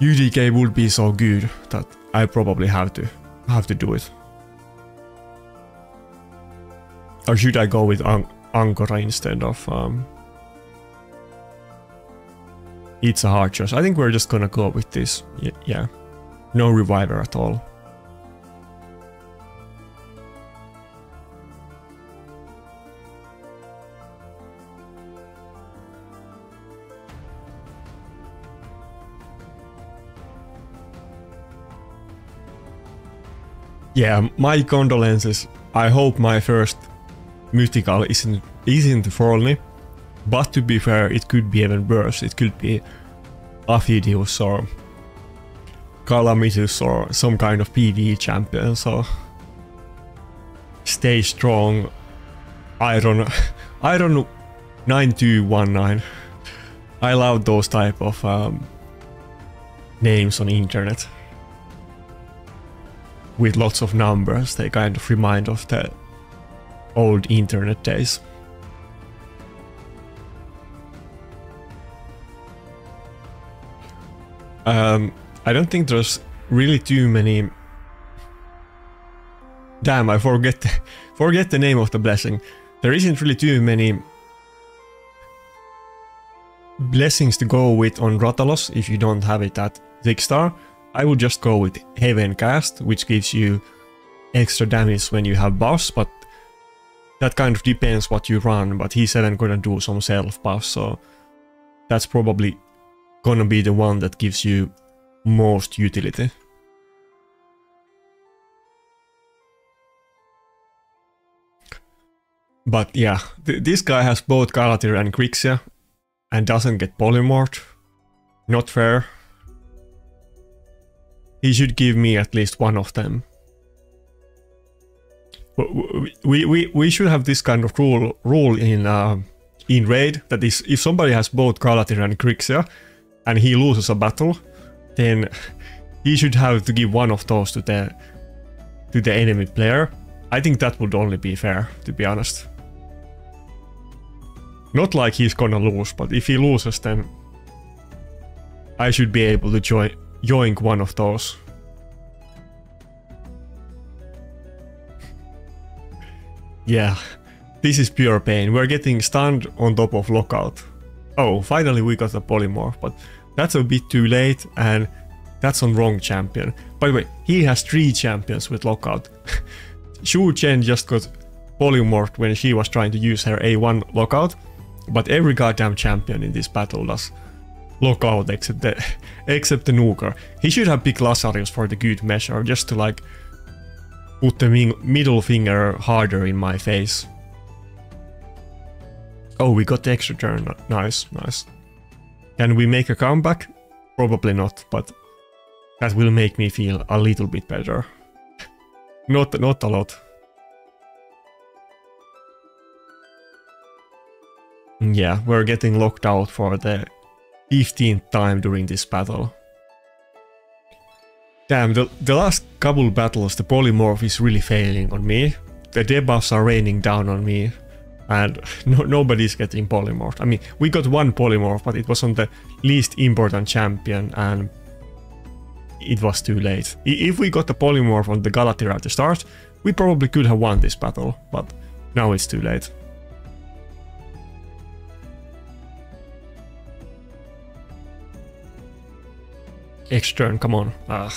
U D K would be so good that I probably have to have to do it. Or should I go with An Ankara instead of... Um, it's a hard choice. I think we're just gonna go with this. Y yeah. No reviver at all. Yeah, my condolences. I hope my first Mythical isn't isn't Forlny, but to be fair, it could be even worse. It could be Aphidius or Kalamitus or some kind of PvE champion, so stay strong. Iron Iron nine two one nine. I love those type of um, names on the internet. With lots of numbers, they kind of remind of the old internet days. Um, I don't think there's really too many... Damn, I forget the, forget the name of the blessing. There isn't really too many blessings to go with on Rotalos if you don't have it at six star. I would just go with Heaven Cast, which gives you extra damage when you have buffs, but that kind of depends what you run, but he's even gonna do some self buffs, so that's probably gonna be the one that gives you most utility. But yeah, th this guy has both Galatir and Grixia and doesn't get polymorphed. Not fair. He should give me at least one of them. We, we, we should have this kind of rule rule in uh, in raid, that is, if somebody has both Galatir and Grixia and he loses a battle, then he should have to give one of those to the to the enemy player. I think that would only be fair, to be honest. Not like he's gonna lose, but if he loses, then I should be able to join join one of those. Yeah, this is pure pain. We're getting stunned on top of Lockout. Oh, finally we got a polymorph, but that's a bit too late, and that's on wrong champion. By the way, he has three champions with Lockout. Shu Chen just got polymorphed when she was trying to use her A one Lockout, but every goddamn champion in this battle does. lock out except the except the nuker. He should have picked Lazarius for the good measure, just to like put the middle finger harder in my face. Oh, we got the extra turn. Nice, nice. Can we make a comeback? Probably not, but that will make me feel a little bit better. Not, not a lot. Yeah, we're getting locked out for the fifteenth time during this battle. Damn, the, the last couple battles the polymorph is really failing on me. The debuffs are raining down on me. And no, nobody's getting polymorphed. I mean, we got one polymorph, but it was on the least important champion, and it was too late. If we got the polymorph on the Galatir at the start, we probably could have won this battle, but now it's too late. Extra turn, come on. Uh,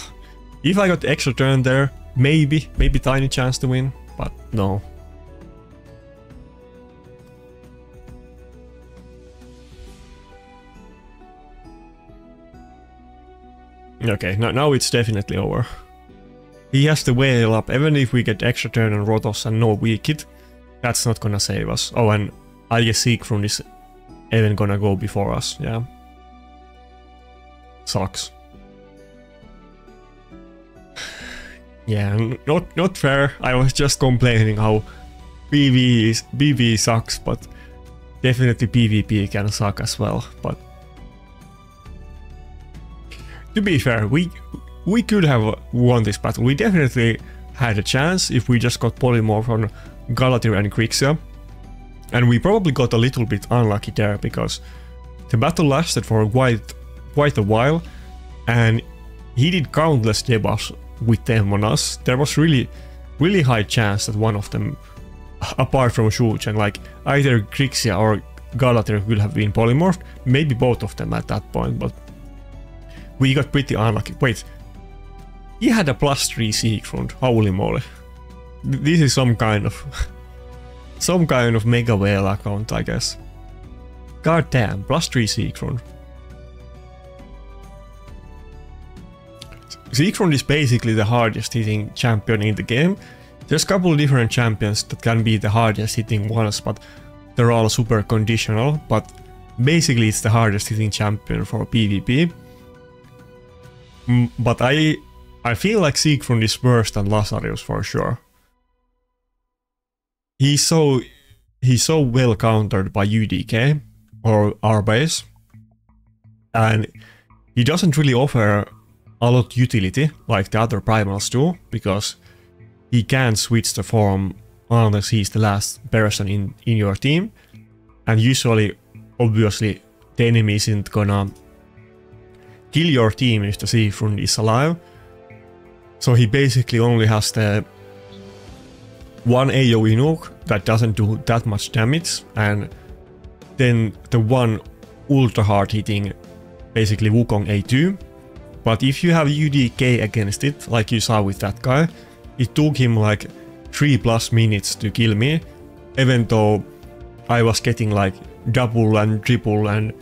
if I got the extra turn there, maybe, maybe tiny chance to win, but no. Okay, now, now it's definitely over. He has to wail up, even if we get extra turn on Rotos and no weak hit, that's not gonna save us. Oh, and I guess Siegfried is even gonna go before us, yeah. Sucks. Yeah, not not fair. I was just complaining how PvE is, PvE sucks, but definitely PvP can suck as well. But to be fair, we we could have won this battle. We definitely had a chance if we just got polymorph on Galatir and Grixia, and we probably got a little bit unlucky there because the battle lasted for quite quite a while, and he did countless debuffs with them on us. There was really, really high chance that one of them, apart from Shu Chen, like either Grixia or Galatir would have been polymorphed, maybe both of them at that point, but we got pretty unlucky. Wait, he had a plus three Siegfried, holy moly. This is some kind of, some kind of mega whale account, I guess. God damn, plus three Siegfried. Siegfried is basically the hardest hitting champion in the game. There's a couple of different champions that can be the hardest hitting ones, but they're all super conditional, but basically it's the hardest hitting champion for PvP. Mm, but I I feel like Siegfried is worse than Lazarius for sure. He's so he's so well countered by U D K or Arbiter, and he doesn't really offer a lot of utility like the other primals do, because he can't switch the form unless he's the last person in, in your team, and usually obviously the enemy isn't gonna kill your team if the Siegfried is alive. So he basically only has the one AoE nuke that doesn't do that much damage, and then the one ultra hard hitting basically Wukong A two. But if you have U D K against it, like you saw with that guy, it took him like three plus minutes to kill me, even though I was getting like double and triple and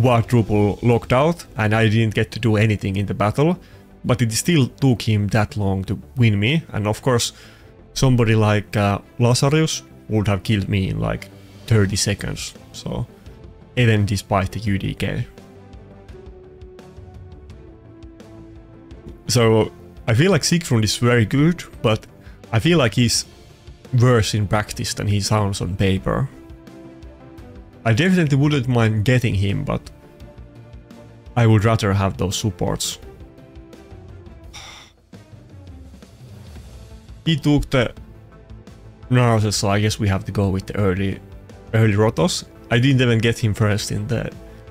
quadruple locked out, and I didn't get to do anything in the battle, but it still took him that long to win me. And of course somebody like uh, Lazarius would have killed me in like thirty seconds, so even despite the U D K. So I feel like Siegfried is very good, but I feel like he's worse in practice than he sounds on paper. I definitely wouldn't mind getting him, but I would rather have those supports. He took the Narcissus, so I guess we have to go with the early, early Rotos. I didn't even get him first in the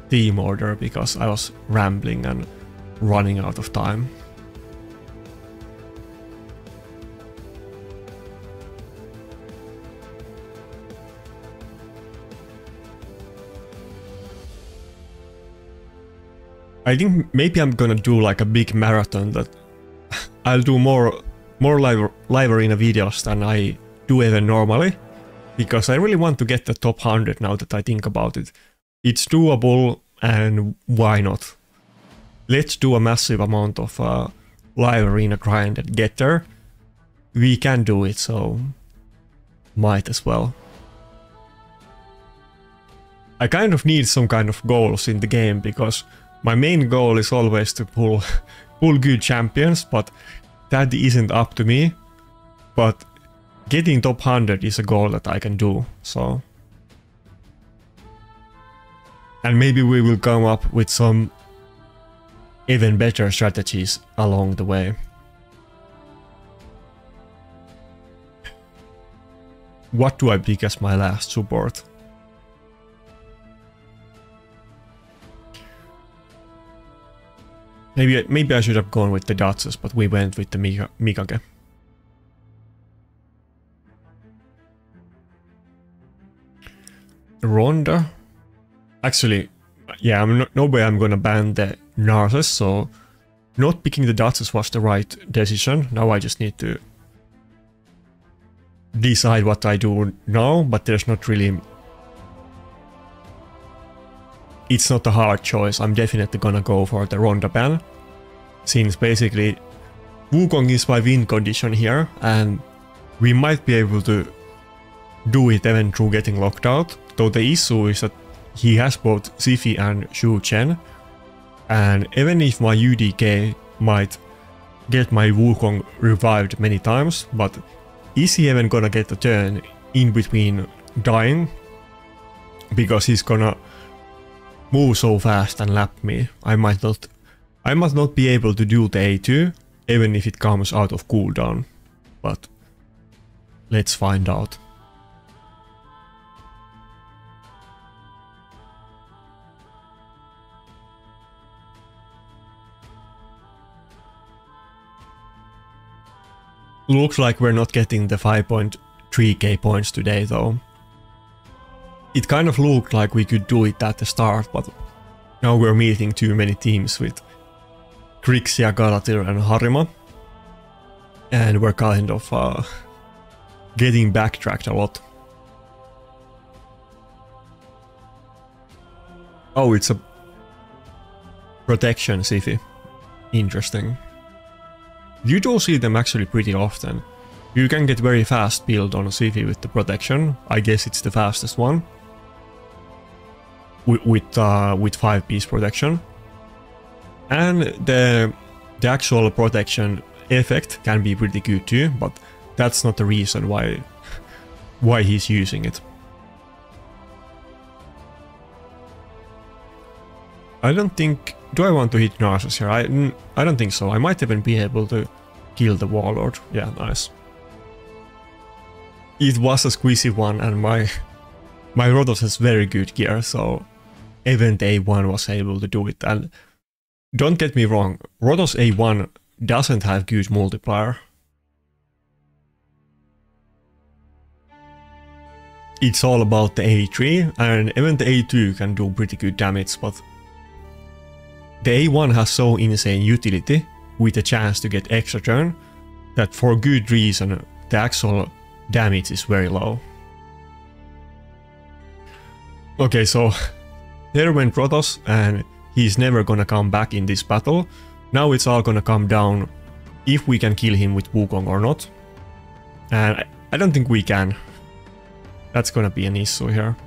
team order because I was rambling and running out of time. I think maybe I'm gonna do like a big marathon that I'll do more more live, live arena videos than I do even normally, because I really want to get the top one hundred now that I think about it. It's doable, and why not? Let's do a massive amount of uh, live arena grind and get there. We can do it, so might as well. I kind of need some kind of goals in the game, because my main goal is always to pull pull good champions, but that isn't up to me. But getting top one hundred is a goal that I can do, so... And maybe we will come up with some even better strategies along the way. What do I pick as my last support? Maybe, maybe I should have gone with the Duchess, but we went with the Mikage. Ronda? Actually, yeah, I'm not, no way I'm gonna ban the Narcissus, so not picking the Duchess was the right decision. Now I just need to decide what I do now, but there's not really... It's not a hard choice. I'm definitely gonna go for the Ronda ban, since basically Wukong is my win condition here, and we might be able to do it even through getting locked out, though the issue is that he has both Sifhi and Shu Chen, and even if my U D K might get my Wukong revived many times, but is he even gonna get a turn in between dying? Because he's gonna move so fast and lap me. I might not I must not be able to do the A two, even if it comes out of cooldown. But let's find out. Looks like we're not getting the five point three K points today though. It kind of looked like we could do it at the start, but now we're meeting too many teams with Grixia, Galatir and Harima. And we're kind of uh, getting backtracked a lot. Oh, it's a protection Sifhi. Interesting. You do see them actually pretty often. You can get very fast build on a Sifhi with the protection. I guess it's the fastest one. With uh, with five piece protection, and the the actual protection effect can be pretty good too, but that's not the reason why why he's using it. I don't think. Do I want to hit Narcissus here? I I don't think so. I might even be able to kill the Warlord. Yeah, nice. It was a squeezy one, and my my Rotos has very good gear, so. Even the A one was able to do it, and don't get me wrong, Rotos A one doesn't have good multiplier. It's all about the A three, and even the A two can do pretty good damage, but the A one has so insane utility, with a chance to get extra turn, that for good reason the actual damage is very low. Okay, so... There went Rotos, and he's never gonna come back in this battle. Now it's all gonna come down if we can kill him with Wukong or not. And I don't think we can. That's gonna be an issue here.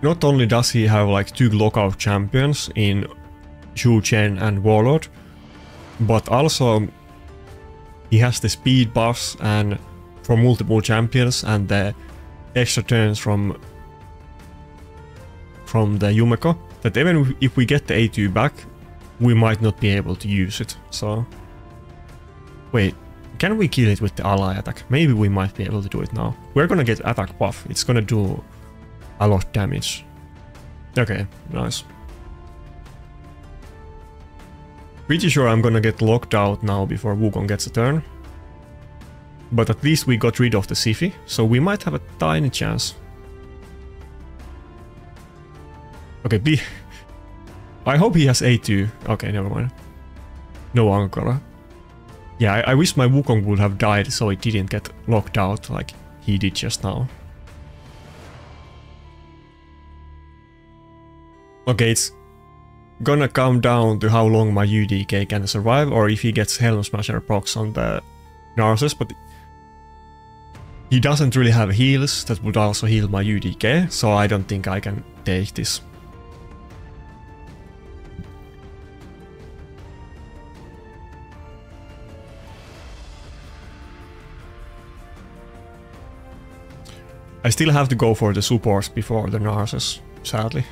Not only does he have like two lockout champions in Shu Chen and Warlord, but also he has the speed buffs and from multiple champions and the extra turns from from the Yumeko, that even if we get the A two back, we might not be able to use it. So wait, can we kill it with the ally attack? Maybe we might be able to do it now. We're gonna get attack buff. It's gonna do a lot of damage. Okay, nice. Pretty sure I'm gonna get locked out now before Wukong gets a turn. But at least we got rid of the Sifhi, so we might have a tiny chance. Okay, B. I hope he has A two. Okay, never mind. No Ankara. Yeah, I, I wish my Wukong would have died so it didn't get locked out like he did just now. Okay, it's gonna come down to how long my U D K can survive, or if he gets Helm Smasher procs on the Narcissus, but he doesn't really have heals that would also heal my U D K, so I don't think I can take this. I still have to go for the supports before the Narcissus, sadly.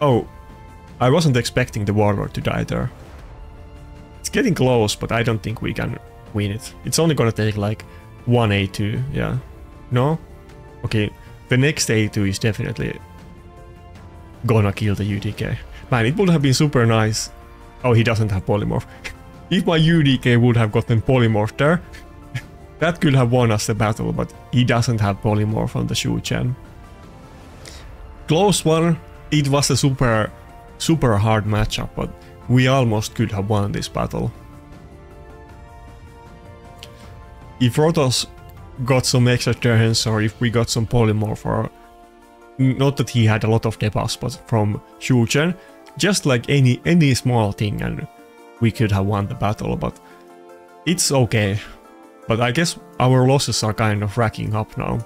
Oh, I wasn't expecting the Warlord to die there. It's getting close, but I don't think we can win it. It's only gonna take like one A two, yeah. No? Okay, the next A two is definitely gonna kill the U D K. Man, it would have been super nice. Oh, he doesn't have Polymorph. If my U D K would have gotten Polymorph there, that could have won us the battle, but he doesn't have Polymorph on the Shu Chen. Close one. It was a super, super hard matchup, but we almost could have won this battle. If Rotos got some extra turns, or if we got some Polymorph, or not that he had a lot of debuffs, but from Shu Chen, just like any any small thing, and we could have won the battle, but it's okay. But I guess our losses are kind of racking up now.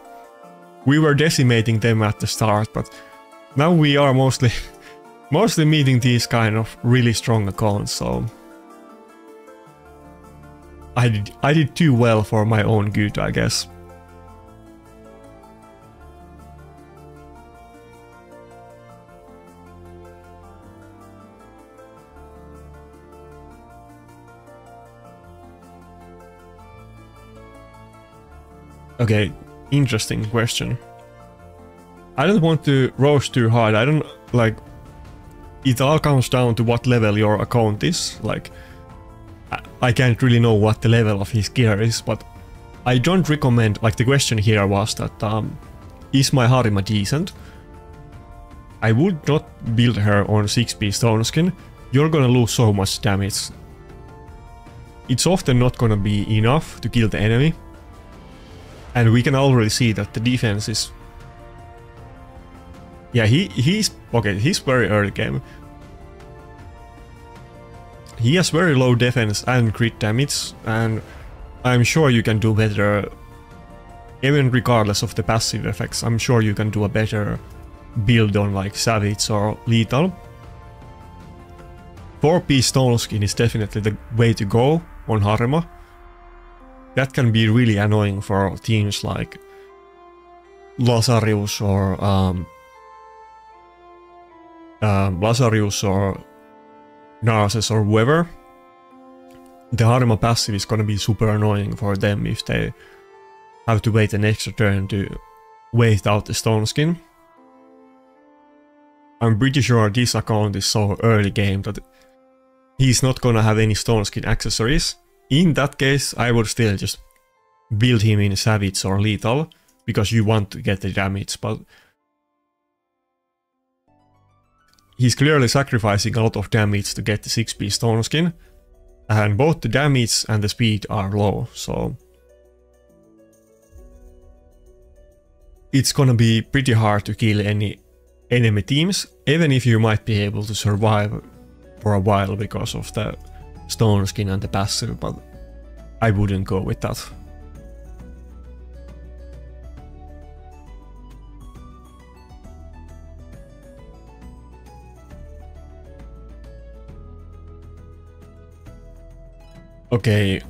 We were decimating them at the start, but now we are mostly mostly meeting these kind of really strong accounts, so I did I did too well for my own good, I guess. Okay, interesting question. I don't want to roast too hard. I don't like. It all comes down to what level your account is. Like, I, I can't really know what the level of his gear is, but I don't recommend. Like, the question here was that um, is my Harima decent? I would not build her on six P stone skin. You're gonna lose so much damage. It's often not gonna be enough to kill the enemy, and we can already see that the defense is. Yeah, he, he's... Okay, he's very early game. He has very low defense and crit damage, and I'm sure you can do better, even regardless of the passive effects. I'm sure you can do a better build on like Savage or Lethal. four P Stone Skin is definitely the way to go on Harima. That can be really annoying for teams like Lazarius or... Um, Um, Lazarius or Narcissus or whoever. The Harima passive is gonna be super annoying for them if they have to wait an extra turn to wait out the Stone Skin. I'm pretty sure this account is so early game that he's not gonna have any Stone Skin accessories. In that case, I would still just build him in Savage or Lethal, because you want to get the damage, but he's clearly sacrificing a lot of damage to get the six P Stone Skin, and both the damage and the speed are low, so it's gonna be pretty hard to kill any enemy teams, even if you might be able to survive for a while because of the Stone Skin and the passive, but I wouldn't go with that. Okay,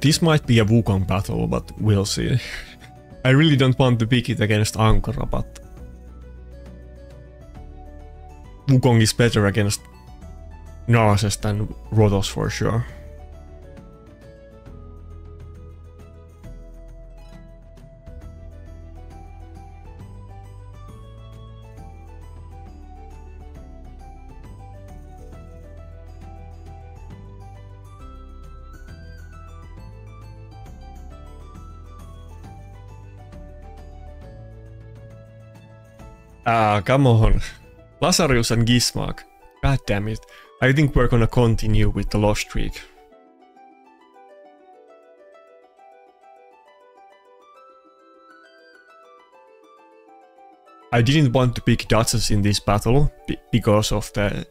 this might be a Wukong battle, but we'll see. I really don't want to pick it against Ankara, but Wukong is better against Narcissus than Rotos for sure. Ah, come on. Lazarius and Gizmak. God damn it. I think we're gonna continue with the lost streak. I didn't want to pick Duchess in this battle because of the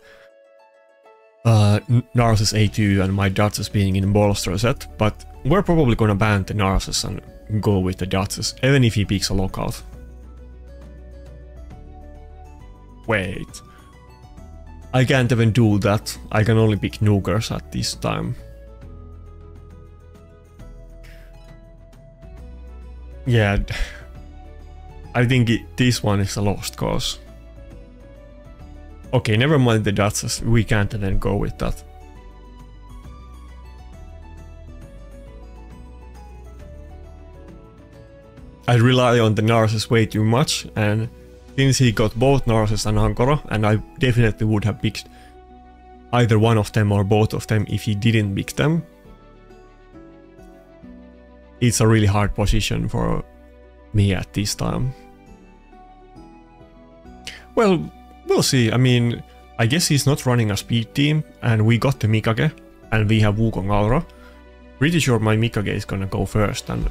uh, Narcissus A two and my Duchess being in bolster set, but we're probably gonna ban the Narcissus and go with the Duchess, even if he picks a lockout. Wait. I can't even do that. I can only pick nukers at this time. Yeah. I think it, this one is a lost cause. Okay, never mind the Duchess. We can't then go with that. I rely on the Narcissus way too much, and since he got both Narcissus and Ankara, and I definitely would have picked either one of them or both of them if he didn't pick them. It's a really hard position for me at this time. Well, we'll see. I mean, I guess he's not running a speed team, and we got the Mikage, and we have Wukong Aura. Pretty sure my Mikage is gonna go first and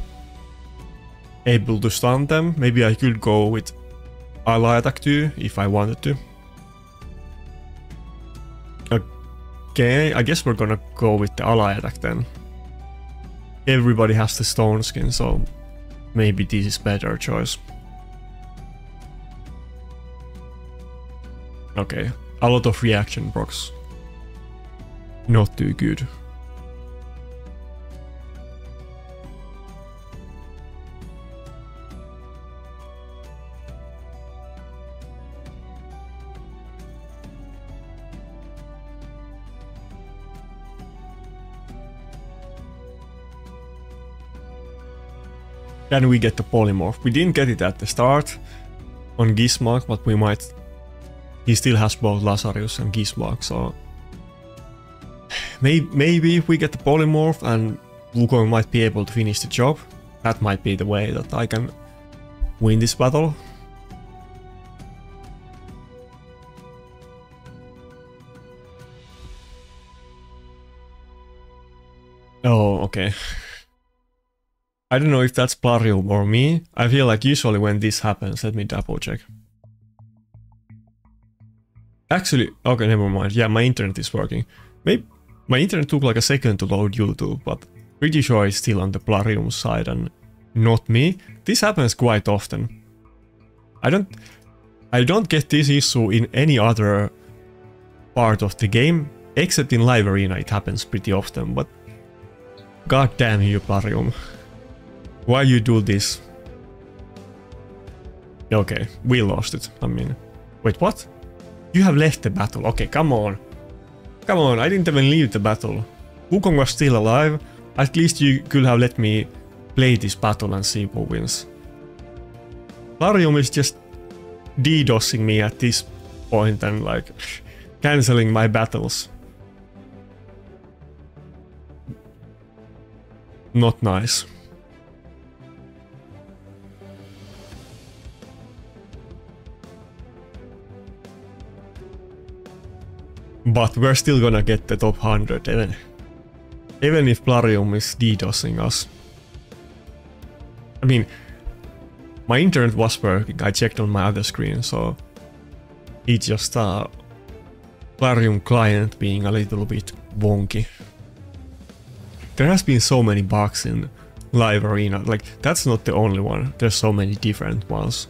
able to stun them. Maybe I could go with ally attack too if I wanted to. Okay, I guess we're gonna go with the ally attack then. Everybody has the stone skin, so maybe this is better choice. Okay, a lot of reaction procs. Not too good. Then we get the Polymorph. We didn't get it at the start on Gizmak, but we might. He still has both Lazarius and Gizmak, so maybe, maybe if we get the Polymorph and Wukong might be able to finish the job, that might be the way that I can win this battle. Oh, okay. I don't know if that's Plarium or me. I feel like usually when this happens, let me double check. Actually, okay, never mind. Yeah, my internet is working. Maybe my internet took like a second to load YouTube, but pretty sure it's still on the Plarium side and not me. This happens quite often. I don't, I don't get this issue in any other part of the game, except in Live Arena. It happens pretty often, but goddamn you, Plarium. Why you do this? Okay, we lost it. I mean, wait, what? You have left the battle. Okay, come on. Come on, I didn't even leave the battle. Wukong was still alive. At least you could have let me play this battle and see who wins. Plarium is just DDoSing me at this point and like cancelling my battles. Not nice. But we're still gonna get the top one hundred, even, even if Plarium is DDoSing us. I mean, my internet was working, I checked on my other screen, so it's just a Plarium client being a little bit wonky. There has been so many bugs in Live Arena, like, that's not the only one, there's so many different ones.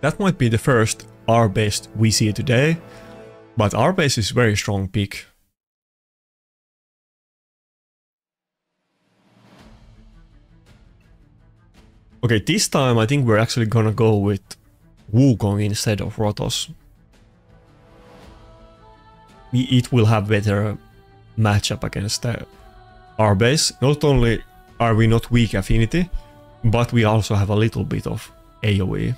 That might be the first R-based we see today, but R-based is a very strong pick. Okay, this time I think we're actually gonna go with Wukong instead of Rotos. It will have better match up against uh, our base. Not only are we not weak affinity, but we also have a little bit of AoE.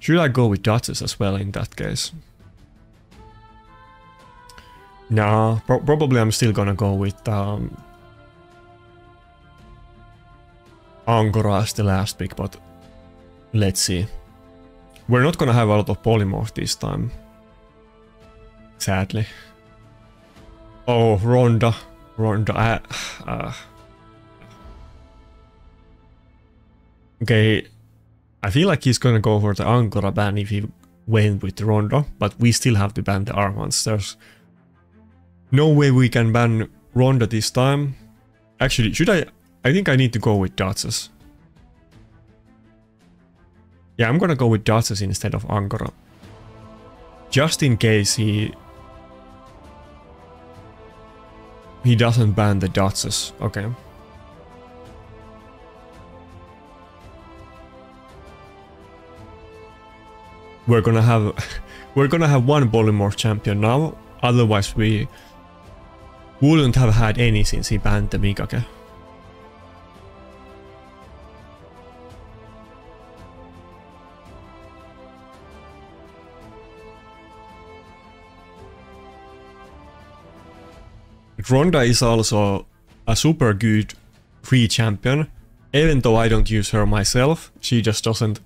Should I go with Duchess as well in that case? Nah, pro probably I'm still gonna go with um, Ankara as the last pick, but let's see. We're not gonna have a lot of Polymorph this time, sadly. Oh, Ronda, Ronda. Uh, uh. Okay, I feel like he's gonna go for the Ankara ban if he went with Ronda, but we still have to ban the Armanz. There's no way we can ban Ronda this time. Actually, should I? I think I need to go with Duchess. Yeah, I'm gonna go with Duchess instead of Ankara. Just in case he... He doesn't ban the Duchess. Okay. We're gonna have... We're gonna have one Polymorph champion now. Otherwise we... wouldn't have had any since he banned the Mikage. Ronda is also a super good free champion, even though I don't use her myself. She just doesn't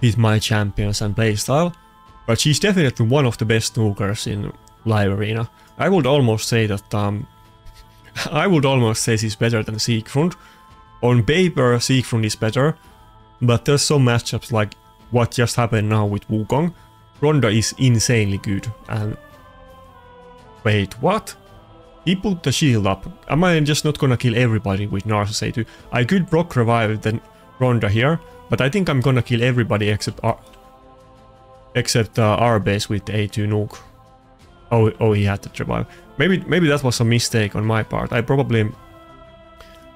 fit my champions and playstyle, but she's definitely one of the best snookers in Live Arena. I would almost say that um, I would almost say she's better than Siegfried. On paper, Siegfried is better, but there's some matchups like what just happened now with Wukong. Ronda is insanely good, and wait, what? He put the shield up. Am I just not gonna kill everybody with Narcissus? I could proc revive the Ronda here, but I think I'm gonna kill everybody except our, except uh, our base with the A two nuke. Oh, oh, he had to revive. Maybe, maybe that was a mistake on my part. I probably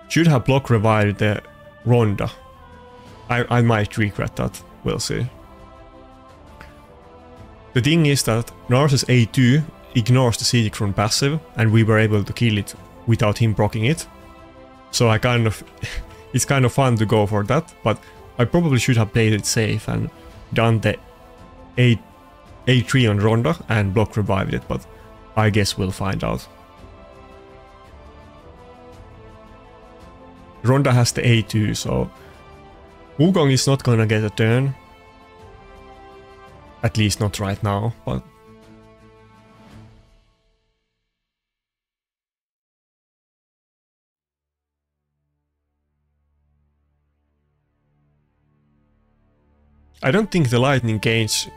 should have block revived the Ronda. I, I might regret that. We'll see. The thing is that Narcissus A two ignores the Siegfried passive, and we were able to kill it without him proccing it. So I kind of... it's kind of fun to go for that, but I probably should have played it safe and done the A A3 on Ronda and block revived it, but I guess we'll find out. Ronda has the A two, so Wukong is not gonna get a turn. At least not right now, but... I don't think the lightning cage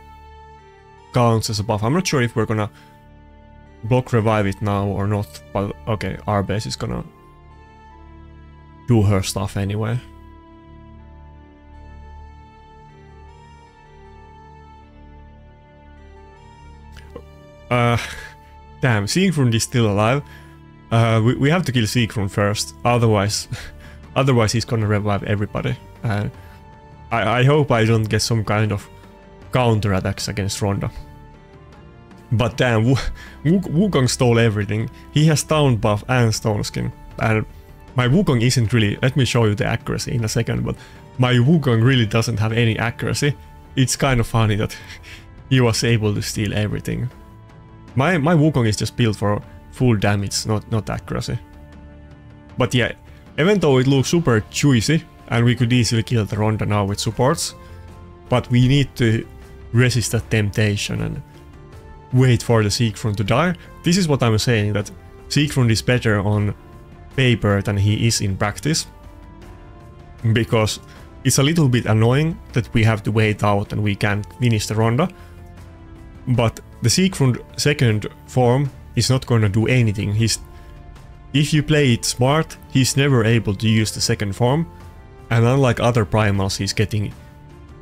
counts as a buff. I'm not sure if we're gonna block revive it now or not, but okay, our base is gonna do her stuff anyway. Uh, damn, Siegfried is still alive. Uh, we, we have to kill Siegfried first, otherwise, otherwise he's gonna revive everybody. Uh, I, I hope I don't get some kind of counterattacks against Ronda. But damn, Wu Wu Wukong stole everything. He has Town Buff and Stone Skin. And my Wukong isn't really... Let me show you the accuracy in a second, but my Wukong really doesn't have any accuracy. It's kind of funny that he was able to steal everything. My, my Wukong is just built for full damage, not, not accuracy. But yeah, even though it looks super juicy, and we could easily kill the Ronda now with supports, but we need to resist that temptation and wait for the Siegfried to die. This is what I'm saying, that Siegfried is better on paper than he is in practice, because it's a little bit annoying that we have to wait out and we can't finish the Ronda, but the Siegfried second form is not going to do anything. He's, if you play it smart, he's never able to use the second form. And unlike other primals, he's getting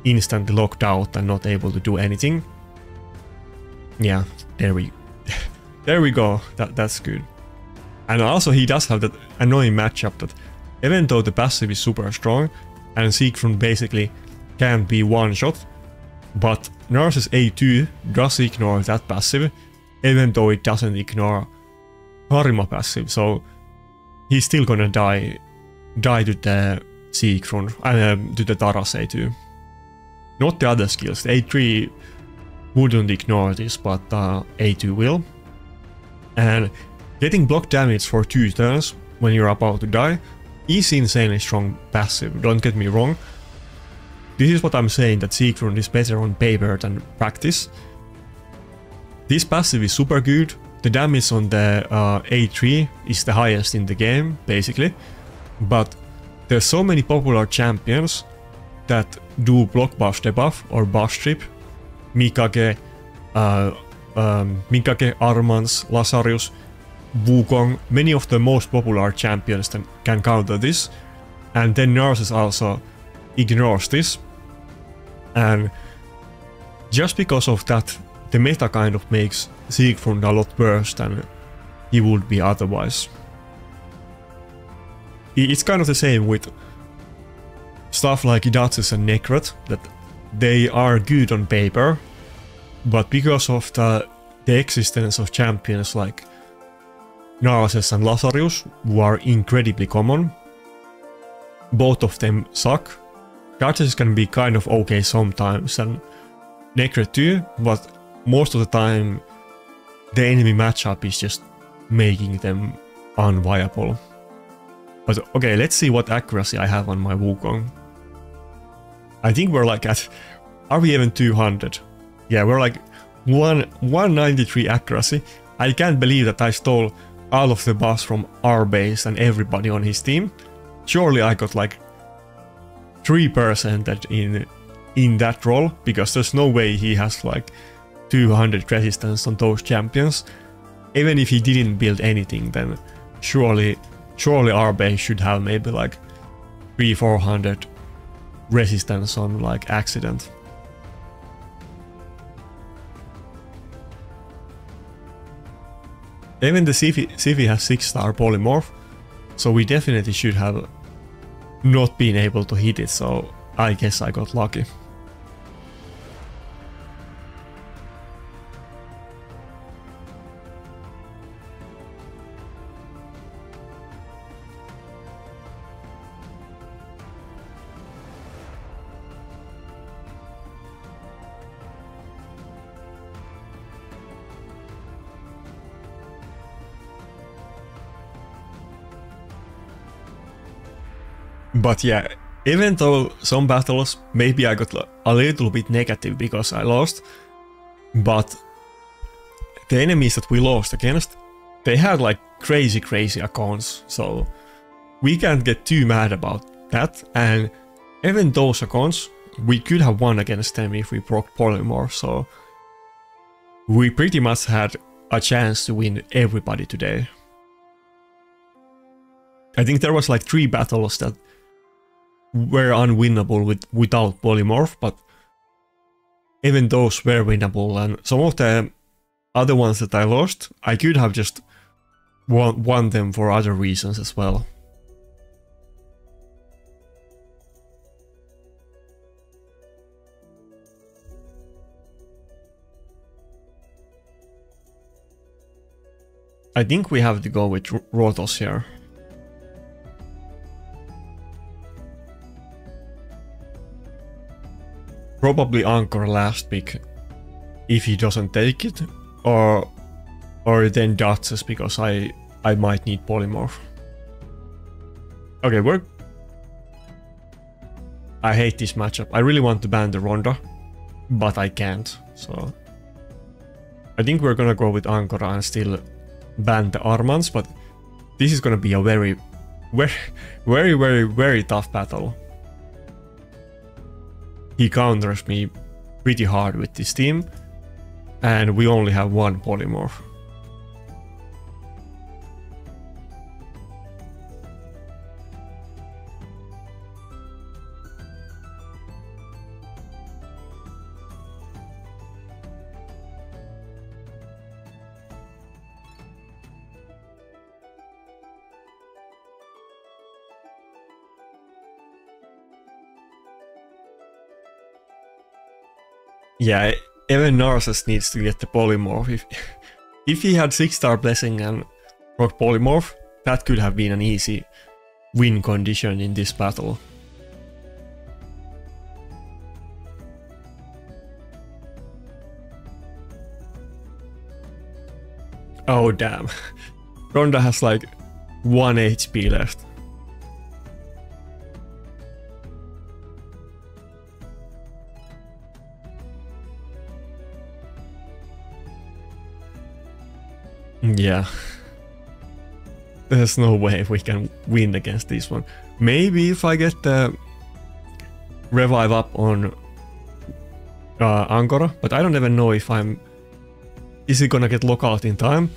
instantly locked out and not able to do anything. Yeah, there we, there we go. That that's good. And also, he does have that annoying matchup that, even though the passive is super strong, and Siegfried basically can be one shot, but Narcissus A two does ignore that passive, even though it doesn't ignore Harima passive, so he's still gonna die die to the Siegfried and uh, to the Taras A two. Not the other skills. A three wouldn't ignore this, but uh, A two will. And getting block damage for two turns when you're about to die is insanely strong passive, don't get me wrong. This is what I'm saying, that Siegfried is better on paper than practice. This passive is super good. The damage on the uh, A three is the highest in the game, basically. But there's so many popular champions that do block buff debuff or buff strip. Mikage, uh, um, Mikage, Armanz, Lazarius, Wukong, many of the most popular champions that can counter this. And then Narcissus also ignores this. And just because of that, the meta kind of makes Siegfried a lot worse than he would be otherwise. It's kind of the same with stuff like Duchess and Nekret, that they are good on paper, but because of the, the existence of champions like Narcissus and Lazarius, who are incredibly common, both of them suck. Duchess can be kind of okay sometimes, and Nekret too, but most of the time the enemy matchup is just making them unviable. But okay, let's see what accuracy I have on my Wukong. I think we're like at... Are we even two hundred? Yeah, we're like one ninety-three accuracy. I can't believe that I stole all of the buffs from our base and everybody on his team. Surely I got like three percent in, in that roll, because there's no way he has like two hundred resistance on those champions. Even if he didn't build anything, then surely... Surely our base should have maybe like three four hundred resistance on like accident. Even the Sifhi, Sifhi has six star polymorph, so we definitely should have not been able to hit it, so I guess I got lucky. But yeah, even though some battles maybe I got a little bit negative because I lost, but the enemies that we lost against, they had like crazy crazy accounts, so we can't get too mad about that. And even those accounts, we could have won against them if we proc polymorph, so we pretty much had a chance to win everybody today. I think there was like three battles that were unwinnable with, without polymorph, but even those were winnable, and some of the other ones that I lost, I could have just won, won them for other reasons as well. I think we have to go with Rotos here. Probably Ankara last pick, if he doesn't take it, or or then Duchess, because I I might need polymorph. Okay, we're... I hate this matchup. I really want to ban the Ronda, but I can't. So I think we're gonna go with Ankara and still ban the Armanz, but this is gonna be a very, very, very, very, very tough battle. He counters me pretty hard with this team, and we only have one polymorph. Yeah, even Narcissus needs to get the polymorph. If, If he had six star Blessing and Rock Polymorph, that could have been an easy win condition in this battle. Oh damn, Ronda has like one H P left. Yeah. There's no way we can win against this one. Maybe if I get the revive up on uh, Ankara, but I don't even know if I'm... Is he gonna get lockout in time?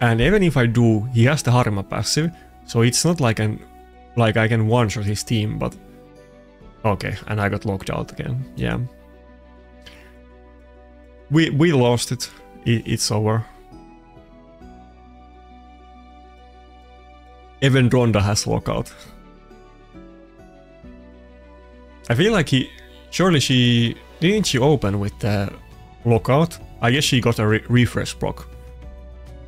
And even if I do, he has the Harima passive, so it's not like an like I can one-shot his team, but... Okay, and I got locked out again, yeah. We, we lost it. it, it's over. Even Ronda has lockout. I feel like he... Surely she... Didn't she open with the lockout? I guess she got a re refresh proc.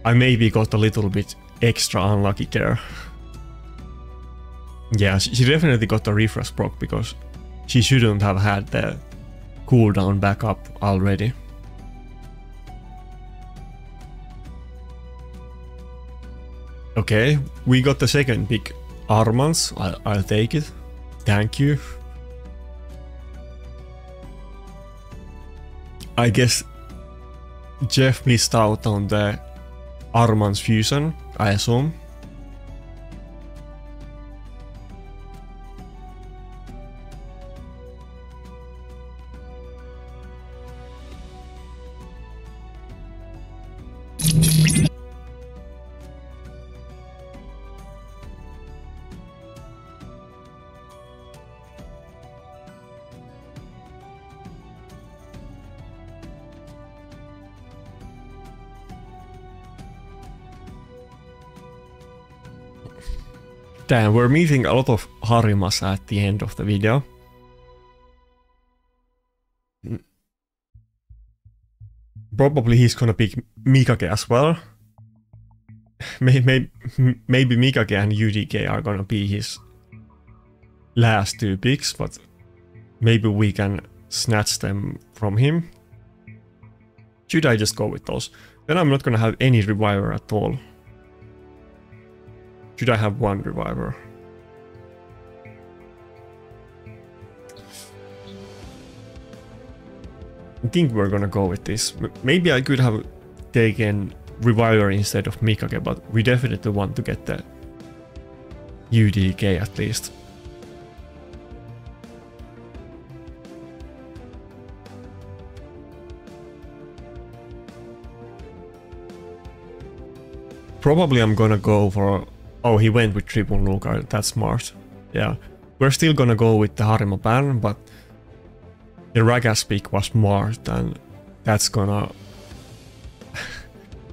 I maybe got a little bit extra unlucky there. Yeah, she, she definitely got a refresh proc because she shouldn't have had the cooldown back up already. Okay, we got the second pick, Armanz. I'll, I'll take it. Thank you. I guess Jeff missed out on the Armanz fusion, I assume. Damn, we're meeting a lot of Harimas at the end of the video. Probably he's gonna pick Mikage as well. Maybe, maybe Mikage and U D K are gonna be his last two picks, but maybe we can snatch them from him. Should I just go with those? Then I'm not gonna have any reviver at all. Should I have one reviver? I think we're gonna go with this. Maybe I could have taken reviver instead of Mikage, but we definitely want to get the U D K at least. Probably I'm gonna go for... Oh, he went with triple nuke, that's smart. Yeah, we're still gonna go with the Harima ban, but the Ragas pick was smart, and that's gonna...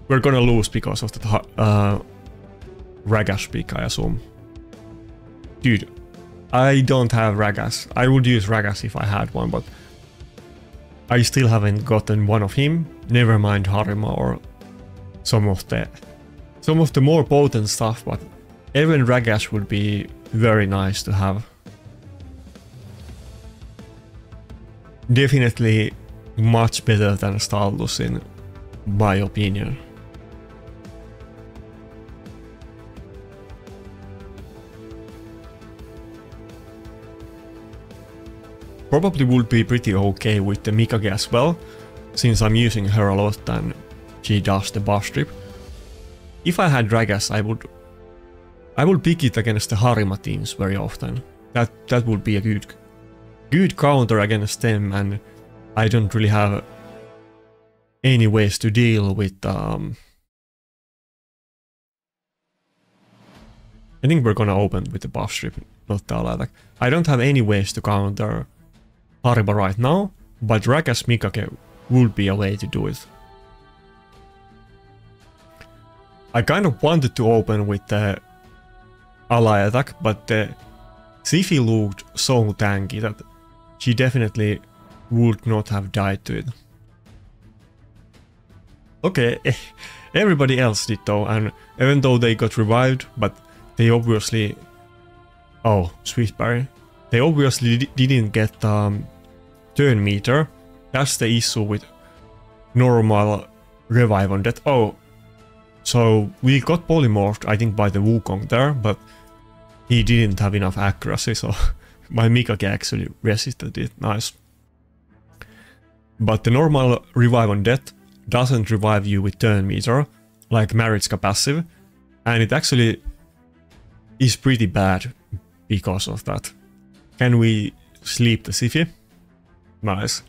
we're gonna lose because of the uh, Ragas pick, I assume. Dude, I don't have Ragas. I would use Ragas if I had one, but I still haven't gotten one of him. Never mind Harima or some of the... Some of the more potent stuff, but even Ragas would be very nice to have. Definitely much better than Staldus in my opinion. Probably would be pretty okay with the Mikage as well, since I'm using her a lot and she does the buff strip. If I had Ragas, I would I would pick it against the Harima teams very often. That that would be a good good counter against them, and I don't really have any ways to deal with. Um, I think we're gonna open with the buff strip, not the all attack. I don't have any ways to counter Harima right now, but Ragas Mikage would be a way to do it. I kind of wanted to open with the ally attack, but the Sifhi looked so tanky that she definitely would not have died to it. Okay, Everybody else did though, and even though they got revived, but they obviously... Oh, Swiftberry. They obviously didn't get um, turn meter. That's the issue with normal revive on that. Oh, so we got polymorphed, I think, by the Wukong there, but he didn't have enough accuracy, so my Mikage actually resisted it. Nice. But the normal revive on death doesn't revive you with turn meter, like Maritska passive, and it actually is pretty bad because of that. Can we sleep the Sifhi? Nice.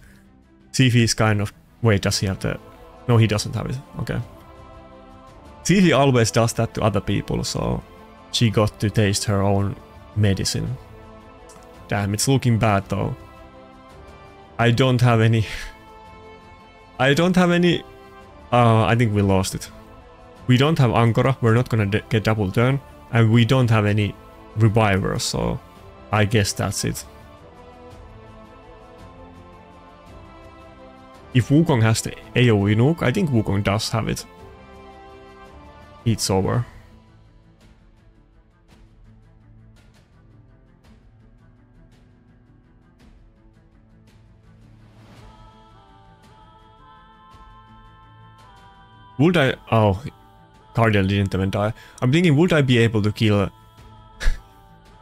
Sifhi is kind of... Wait, does he have the... No, he doesn't have it. Okay. Sifhi always does that to other people, so she got to taste her own medicine. Damn, it's looking bad though. I don't have any... I don't have any... Uh, I think we lost it. We don't have Ankara, we're not gonna get double turn, and we don't have any revivers, so I guess that's it. If Wukong has the AoE nuke, I think Wukong does have it. It's over. Would I... Oh, Guardian didn't even die. I'm thinking, would I be able to kill...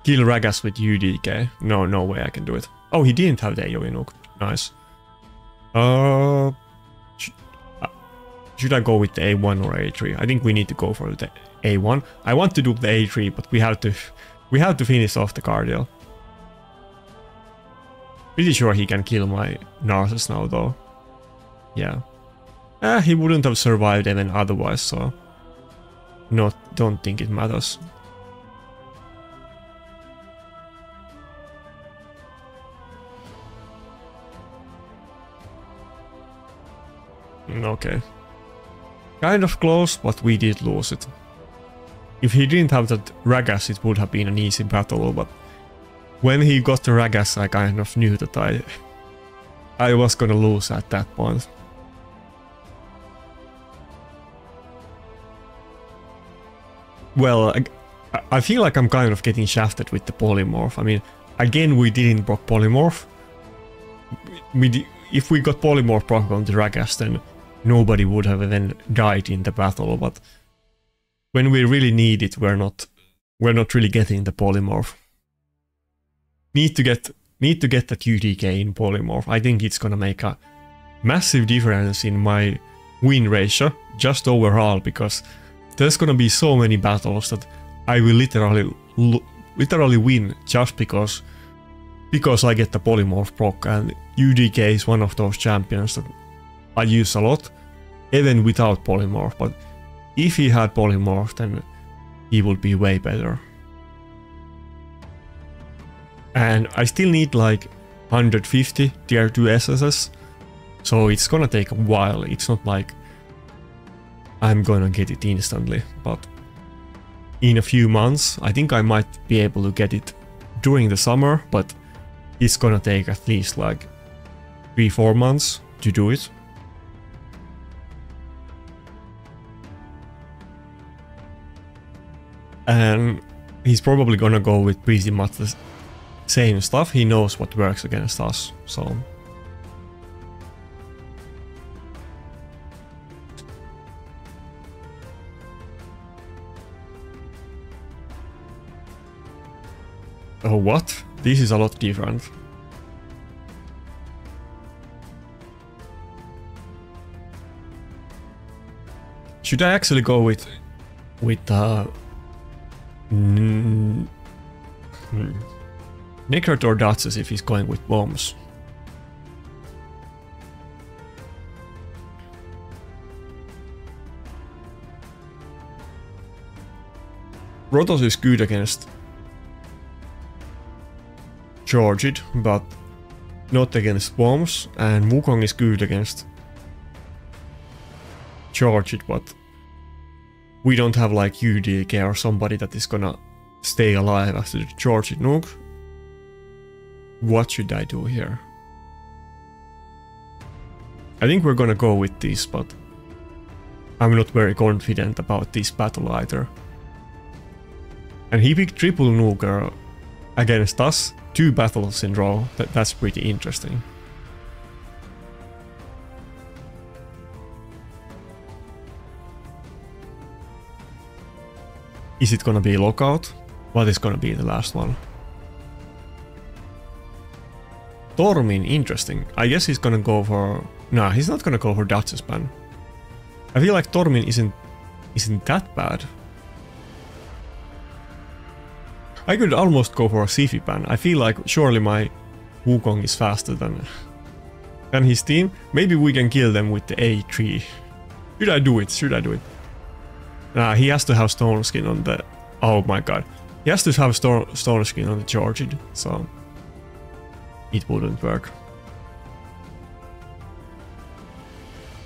kill Ragas with U D K? No, no way I can do it. Oh, he didn't have the AoE nuke. Nice. Uh, sh uh... Should I go with the A one or A three? I think we need to go for the A one. I want to do the A three, but we have to... We have to finish off the Guardian. Pretty sure he can kill my Narcissus now, though. Yeah. Eh, he wouldn't have survived even otherwise, so... No, don't think it matters. Okay. Kind of close, but we did lose it. If he didn't have that Ragas, it would have been an easy battle, but... When he got the Ragas, I kind of knew that I... I was gonna lose at that point. Well, I, I feel like I'm kind of getting shafted with the polymorph. I mean, again, we didn't proc polymorph. We di if we got polymorph proc on the Ragas, then nobody would have even died in the battle. But when we really need it, we're not we're not really getting the polymorph. Need to get need to get that U D K in polymorph. I think it's gonna make a massive difference in my win ratio just overall, because there's gonna be so many battles that I will literally literally win just because because I get the polymorph proc, and U D K is one of those champions that I use a lot even without polymorph, but if he had polymorph then he would be way better. And I still need like one hundred fifty tier two S S S, so it's gonna take a while. It's not like I'm gonna get it instantly, but in a few months. I think I might be able to get it during the summer, but it's gonna take at least like three four months to do it. And he's probably gonna go with pretty much the same stuff. He knows what works against us, so... Oh, what? This is a lot different. Should I actually go with... with... uh... Mm, hmm. Nekret or Duchess if he's going with bombs? Rotos is good against... Charge it, but not against bombs, and Wukong is good against Charge it, but we don't have like U D K or somebody that is gonna stay alive after the Charge it nuke. What should I do here? I think we're gonna go with this, but I'm not very confident about this battle either. And he picked triple nuker against us, two battles in a row. That, that's pretty interesting. Is it gonna be lockout? What is gonna be the last one? Tormin, interesting. I guess he's gonna go for... Nah, he's not gonna go for Duchess ban. I feel like Tormin isn't... isn't that bad. I could almost go for a Sifhi ban. I feel like surely my Wukong is faster than... than his team. Maybe we can kill them with the A three. Should I do it? Should I do it? Nah, he has to have Stone Skin on the... Oh my god. He has to have Stone, stone Skin on the Charge It, so... it wouldn't work.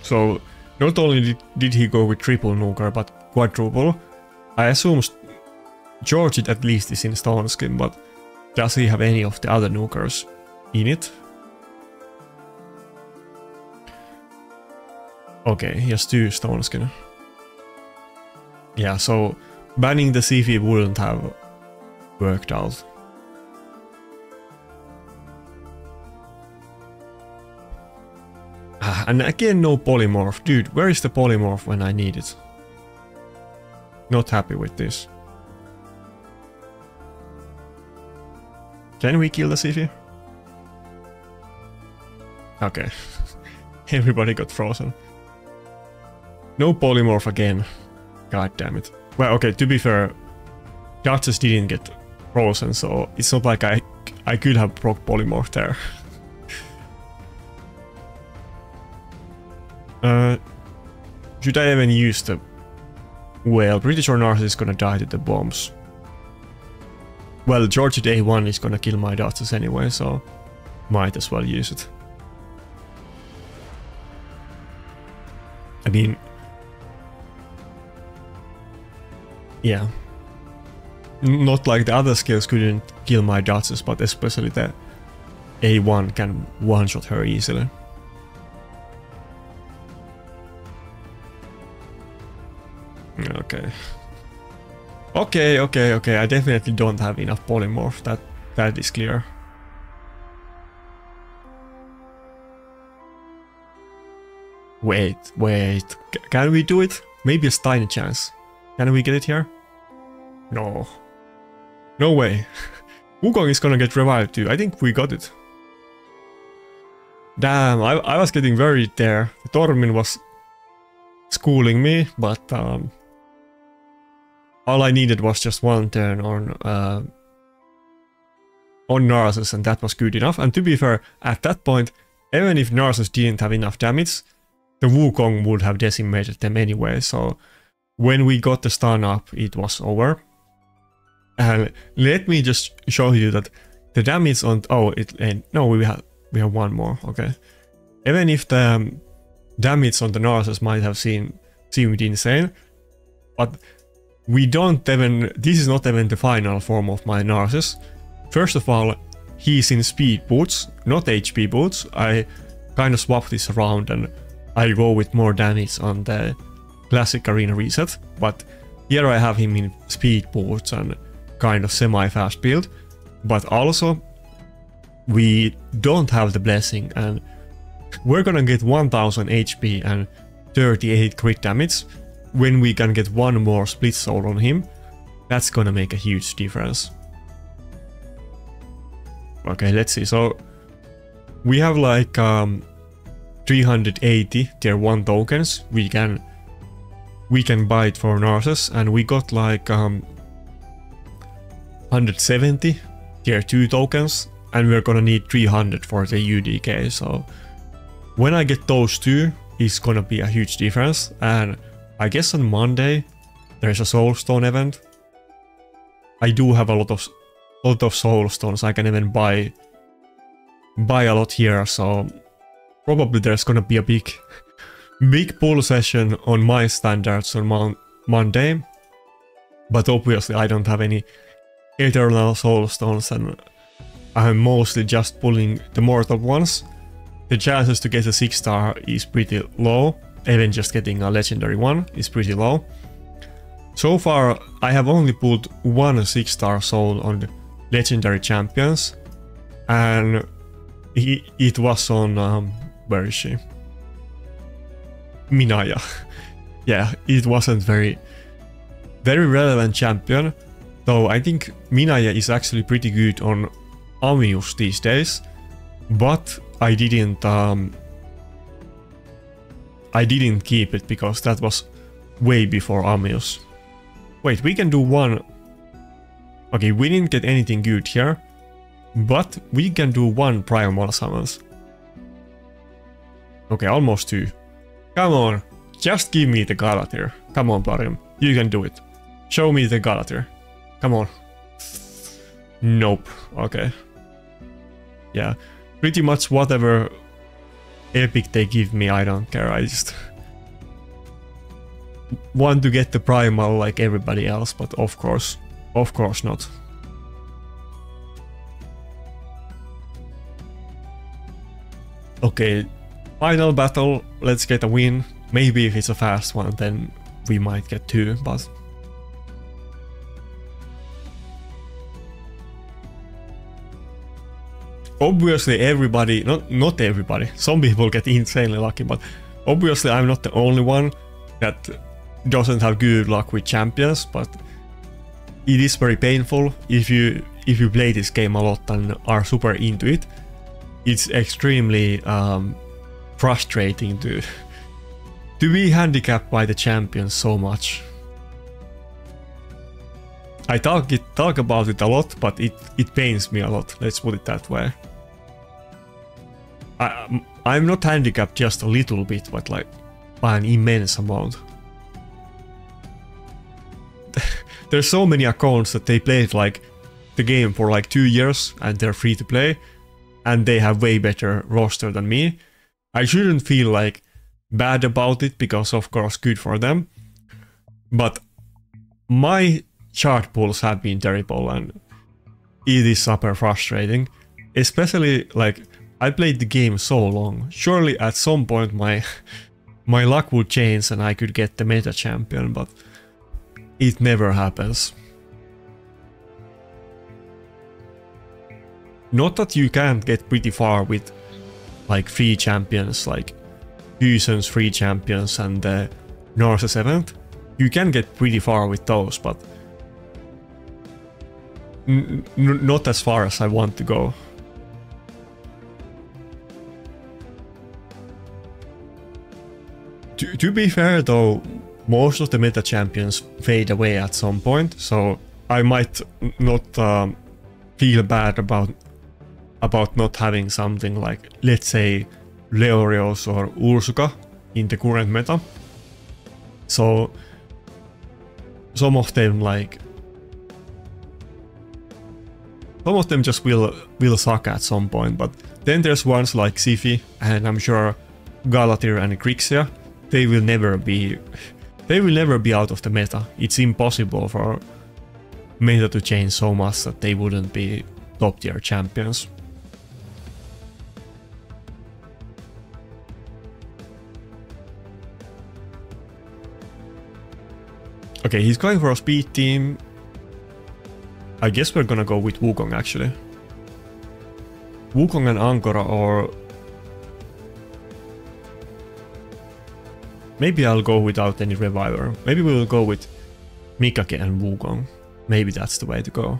So, not only did, did he go with triple nuker, but quadruple. I assume Charge It at least is in Stone Skin, but does he have any of the other nukers in it? Okay, he has two Stone Skin. Yeah, so banning the Sifhi wouldn't have worked out. And again, no polymorph. Dude, where is the polymorph when I need it? Not happy with this. Can we kill the Sifhi? Okay. Everybody got frozen. No polymorph again. God damn it. Well, okay, to be fair, Duchess didn't get frozen, so it's not like I, I could have proc polymorph there. Uh, should I even use the... Well, pretty sure Narcissus is gonna die to the bombs. Well, Charge It A one is gonna kill my Duchess anyway, so... might as well use it. I mean... yeah. Not like the other skills couldn't kill my Duchess, but especially the... A one can one-shot her easily. Okay. Okay, okay, okay. I definitely don't have enough polymorph. That that is clear. Wait, wait. C can we do it? Maybe a tiny chance. Can we get it here? No. No way. Wukong is gonna get revived too. I think we got it. Damn, I, I was getting worried there. The Tormin was schooling me, but um, all I needed was just one turn on uh, on Narcissus, and that was good enough. And to be fair, at that point, even if Narcissus didn't have enough damage, the Wukong would have decimated them anyway, so when we got the stun up, it was over. And let me just show you that the damage on... oh, it... and no, we have, we have one more, okay. Even if the... Um, damage on the Narcissus might have seemed, seemed insane, but we don't even... this is not even the final form of my Narcissus. First of all, he's in speed boots, not H P boots. I kind of swapped this around and I go with more damage on the classic arena reset, but here I have him in speed boots and kind of semi-fast build. But also, we don't have the blessing, and we're gonna get one thousand H P and thirty-eight crit damage. When we can get one more split soul on him, that's gonna make a huge difference. Okay, let's see. So we have like um, three hundred eighty tier one tokens. We can we can buy it for Narcissus, and we got like um, one hundred seventy tier two tokens, and we're gonna need three hundred for the U D K. So when I get those two, it's gonna be a huge difference. And I guess on Monday there's a Soulstone event. I do have a lot of lot of Soulstones. I can even buy buy a lot here, so probably there's gonna be a big big pull session on my standards on mon Monday. But obviously I don't have any eternal Soulstones, and I'm mostly just pulling the mortal ones. The chances to get a six star is pretty low, even just getting a legendary one is pretty low. So far I have only put one six star soul on legendary champions, and he, it was on, um, where is she? Minaya. Yeah, it wasn't very, very relevant champion, though I think Minaya is actually pretty good on Amius these days, but I didn't, um, I didn't keep it because that was way before Amius. Wait, we can do one. Okay, we didn't get anything good here, but we can do one Primal summons. Okay, almost two. Come on, just give me the Galatir. Come on, Plarium, you can do it. Show me the Galatir. Come on. Nope. Okay. Yeah, pretty much whatever epic they give me, I don't care. I just want to get the Primal like everybody else, but of course, of course not. Okay, final battle, let's get a win. Maybe if it's a fast one, then we might get two, but... Obviously everybody, not, not everybody, some people get insanely lucky, but obviously I'm not the only one that doesn't have good luck with champions, but it is very painful if you if you play this game a lot and are super into it. It's extremely um, frustrating to, to be handicapped by the champions so much. I talk, it, talk about it a lot, but it, it pains me a lot, let's put it that way. I, I'm not handicapped just a little bit, but like by an immense amount. There's so many accounts that they played like the game for like two years and they're free to play. And they have way better roster than me. I shouldn't feel like bad about it because of course good for them. But my chart pools have been terrible and it is super frustrating. Especially like I played the game so long. Surely at some point my my luck would change and I could get the meta champion, but it never happens. Not that you can't get pretty far with like free champions, like Fusion's free champions and the Narcissus event. You can get pretty far with those, but n n not as far as I want to go. To, to be fair though, most of the meta champions fade away at some point, so I might not um, feel bad about about not having something like, let's say, Leorios or Ursuka in the current meta. So some of them like some of them just will will suck at some point, but then there's ones like Sifhi and I'm sure Galatir and Grixia. They will never be they will never be out of the meta. It's impossible for meta to change so much that they wouldn't be top tier champions. Okay, he's going for a speed team. I guess we're gonna go with Wukong actually. Wukong and Ankara, or maybe I'll go without any reviver. Maybe we'll go with Mikage and Wukong. Maybe that's the way to go.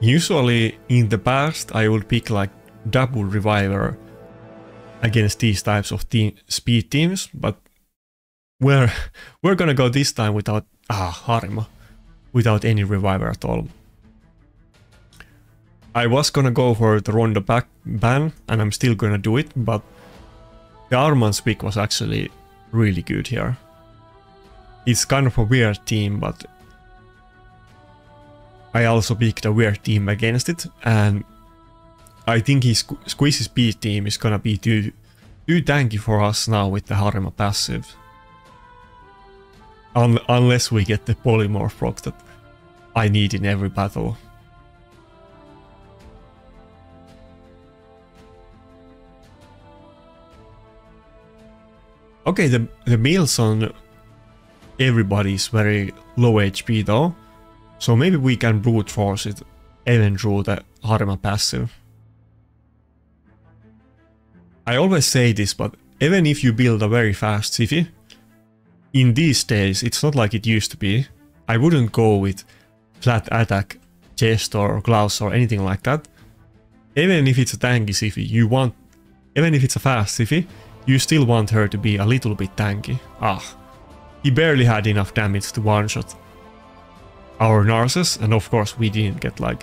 Usually in the past I would pick like double reviver against these types of team speed teams, but we're we're gonna go this time without ah Harima, without any reviver at all. I was gonna go for the Ronda back ban, and I'm still gonna do it, but the Armanz pick was actually really good here. It's kind of a weird team, but I also picked a weird team against it, and I think his Squeezy Speed team is gonna be too, too tanky for us now with the Harima passive. Un unless we get the Polymorph rock that I need in every battle. Okay, the, the meals on everybody is very low H P though. So maybe we can brute force it even through the Harima passive. I always say this, but even if you build a very fast Sifhi, in these days it's not like it used to be. I wouldn't go with flat attack, chest or gloves or anything like that. Even if it's a tanky Sifhi, you want, even if it's a fast Sifhi, you still want her to be a little bit tanky. Ah, he barely had enough damage to one-shot our Narcissus, and of course we didn't get like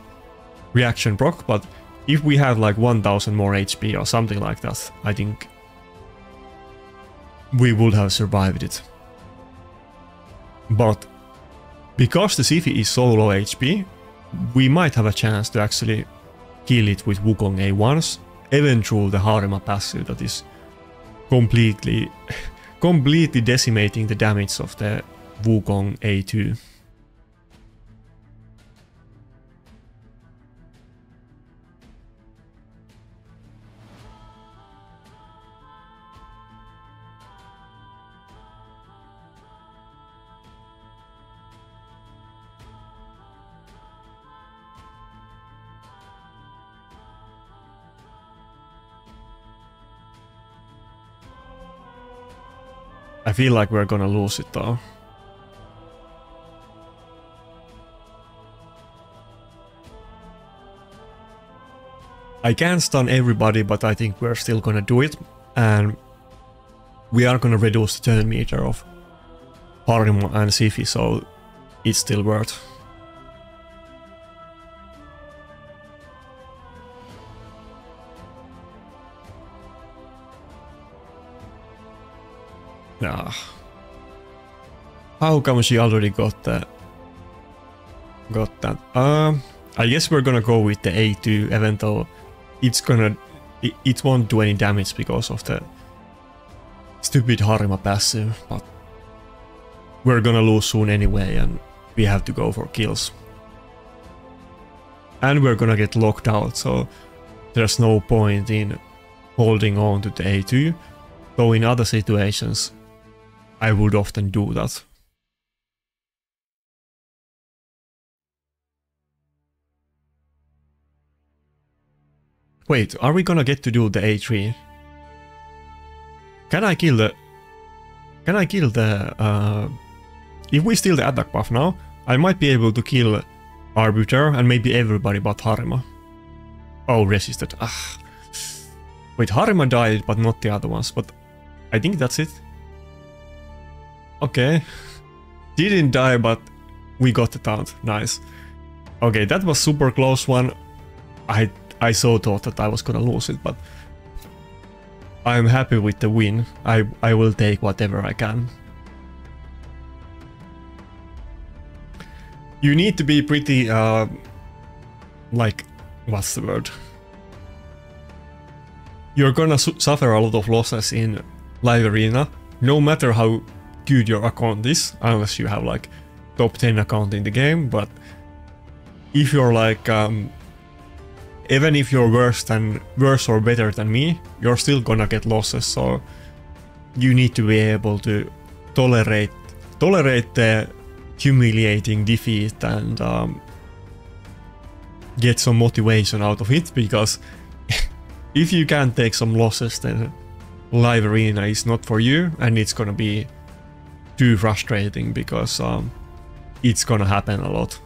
reaction proc, but if we had like one thousand more H P or something like that, I think we would have survived it. But because the Sifhi is so low H P, we might have a chance to actually kill it with Wukong A ones, even through the Harima passive that is completely, completely decimating the damage of the Wukong A two. I feel like we're gonna lose it though. I can't stun everybody, but I think we're still gonna do it, and we are gonna reduce the turn meter of Harima and Sifhi, so it's still worth. Nah. How come she already got that? Got that. Um, I guess we're gonna go with the A two, even though it's gonna, it, it won't do any damage because of the stupid Harima passive. But we're gonna lose soon anyway, and we have to go for kills. And we're gonna get locked out, so there's no point in holding on to the A two. Though in other situations, I would often do that. Wait, are we gonna get to do the A three? Can I kill the... Can I kill the... Uh, if we steal the attack buff now, I might be able to kill Arbiter and maybe everybody but Harima. Oh, resisted. Ah. Wait, Harima died, but not the other ones, but I think that's it. Okay. Didn't die, but we got the taunt. Nice. Okay, that was super close one. I I so thought that I was gonna lose it, but I'm happy with the win. I, I will take whatever I can. You need to be pretty, uh, like, what's the word? You're gonna su suffer a lot of losses in live arena, no matter how good your account is, unless you have like top ten account in the game. But if you're like, um, even if you're worse than worse or better than me, you're still gonna get losses. So you need to be able to tolerate tolerate the humiliating defeat and um, get some motivation out of it, because if you can take some losses, then live arena is not for you, and it's gonna be too frustrating, because um, it's gonna happen a lot.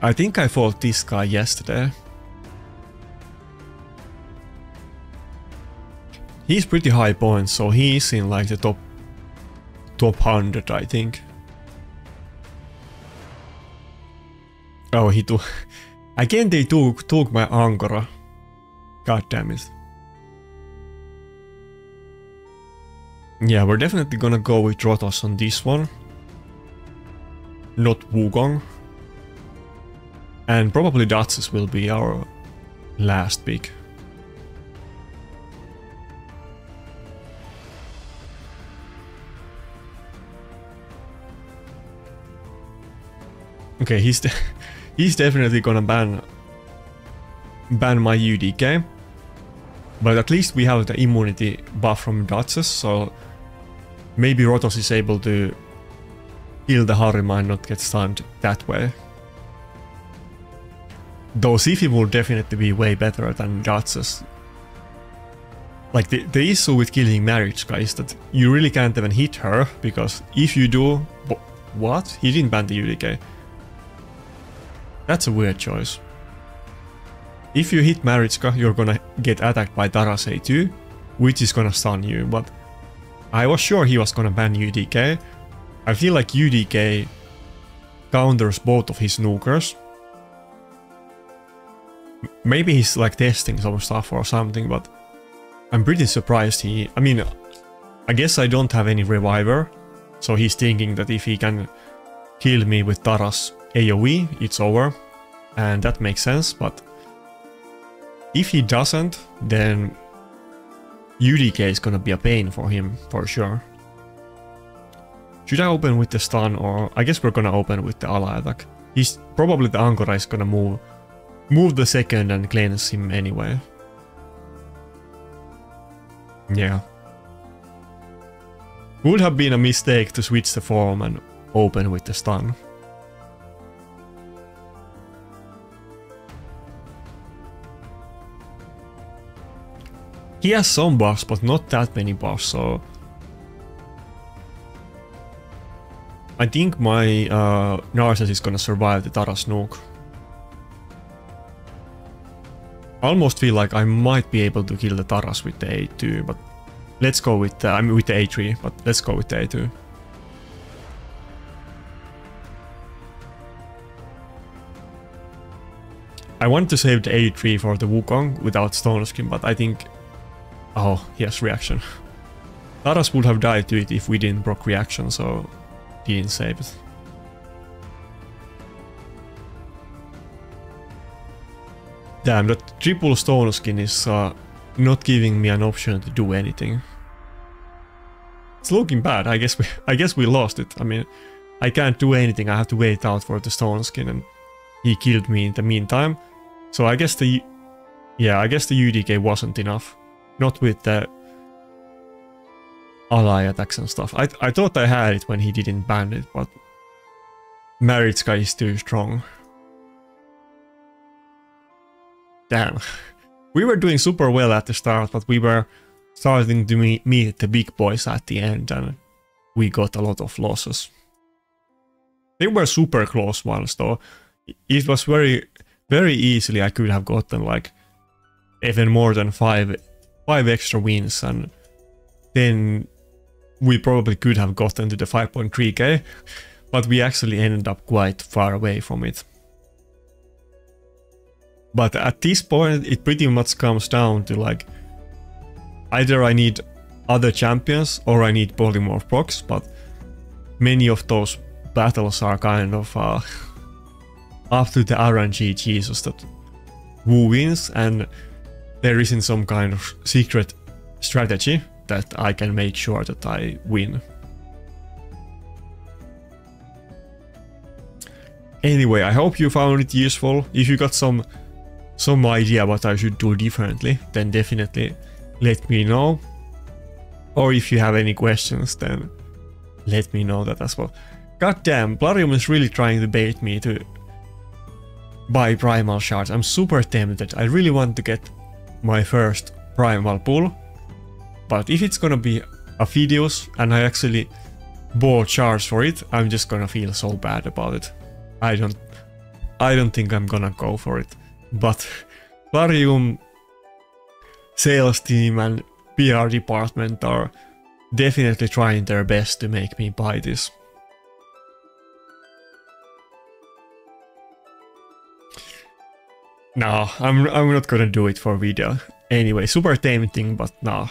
I think I fought this guy yesterday. He's pretty high points, so he's in like the top top one hundred, I think. Oh, he took... Again, they took, took my Ankara. God damn it. Yeah, we're definitely gonna go with Rotos on this one. Not Wukong. And probably Duchess will be our last pick. Okay, he's de he's definitely gonna ban ban my U D K. But at least we have the immunity buff from Duchess, so maybe Rotos is able to heal the Harima and not get stunned that way. Though Sifhi will definitely be way better than Duchess. Like, the, the issue with killing Maritska is that you really can't even hit her, because if you do... What? He didn't ban the U D K. That's a weird choice. If you hit Maritska, you're gonna get attacked by Taras A two, which is gonna stun you, but... I was sure he was gonna ban U D K. I feel like U D K counters both of his nukers. Maybe he's like testing some stuff or something, but... I'm pretty surprised he... I mean, I guess I don't have any reviver, so he's thinking that if he can kill me with Taras AoE, it's over, and that makes sense, but if he doesn't, then U D K is gonna be a pain for him, for sure. Should I open with the stun, or... I guess we're gonna open with the ally attack. He's... probably the Ankara is gonna move, move the second and cleanse him anyway. Yeah. Would have been a mistake to switch the form and open with the stun. He has some buffs, but not that many buffs, so... I think my uh, Narcissus is gonna survive the Taras nuke. I almost feel like I might be able to kill the Taras with the A two, but let's go with the, I mean with the A three, but let's go with the A two. I want to save the A three for the Wukong without Stone Skin, but I think... Oh, he has reaction. Taras would have died to it if we didn't proc reaction, so he didn't save it. Damn, that triple Stone Skin is uh, not giving me an option to do anything. It's looking bad. I guess we, I guess we lost it. I mean, I can't do anything. I have to wait out for the Stone Skin, and he killed me in the meantime. So I guess the, yeah, I guess the U D K wasn't enough. Not with the ally attacks and stuff. I, I thought I had it when he didn't ban it, but Maritska is too strong. Damn. We were doing super well at the start, but we were starting to meet, meet the big boys at the end, and we got a lot of losses. They were super close ones, though. It was very, very easily I could have gotten like even more than five, five extra wins, and then we probably could have gotten to the five point three K, but we actually ended up quite far away from it. But at this point, it pretty much comes down to like, either I need other champions or I need Polymorph procs, but many of those battles are kind of uh, up to the R N G Jesus that Wu wins, and there isn't some kind of secret strategy that I can make sure that I win. Anyway, I hope you found it useful. If you got some some idea what I should do differently, then definitely let me know, or if you have any questions, then let me know that as well. God damn, Plarium is really trying to bait me to buy primal shards. I'm super tempted. I really want to get my first primal pull, but if it's gonna be a Fideus and I actually bought shards for it, I'm just gonna feel so bad about it. I don't I don't think I'm gonna go for it. But Plarium sales team and P R department are definitely trying their best to make me buy this. Nah, I'm, I'm not gonna do it for video. Anyway, super tempting, but nah.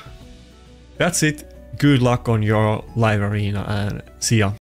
That's it. Good luck on your live arena and see ya.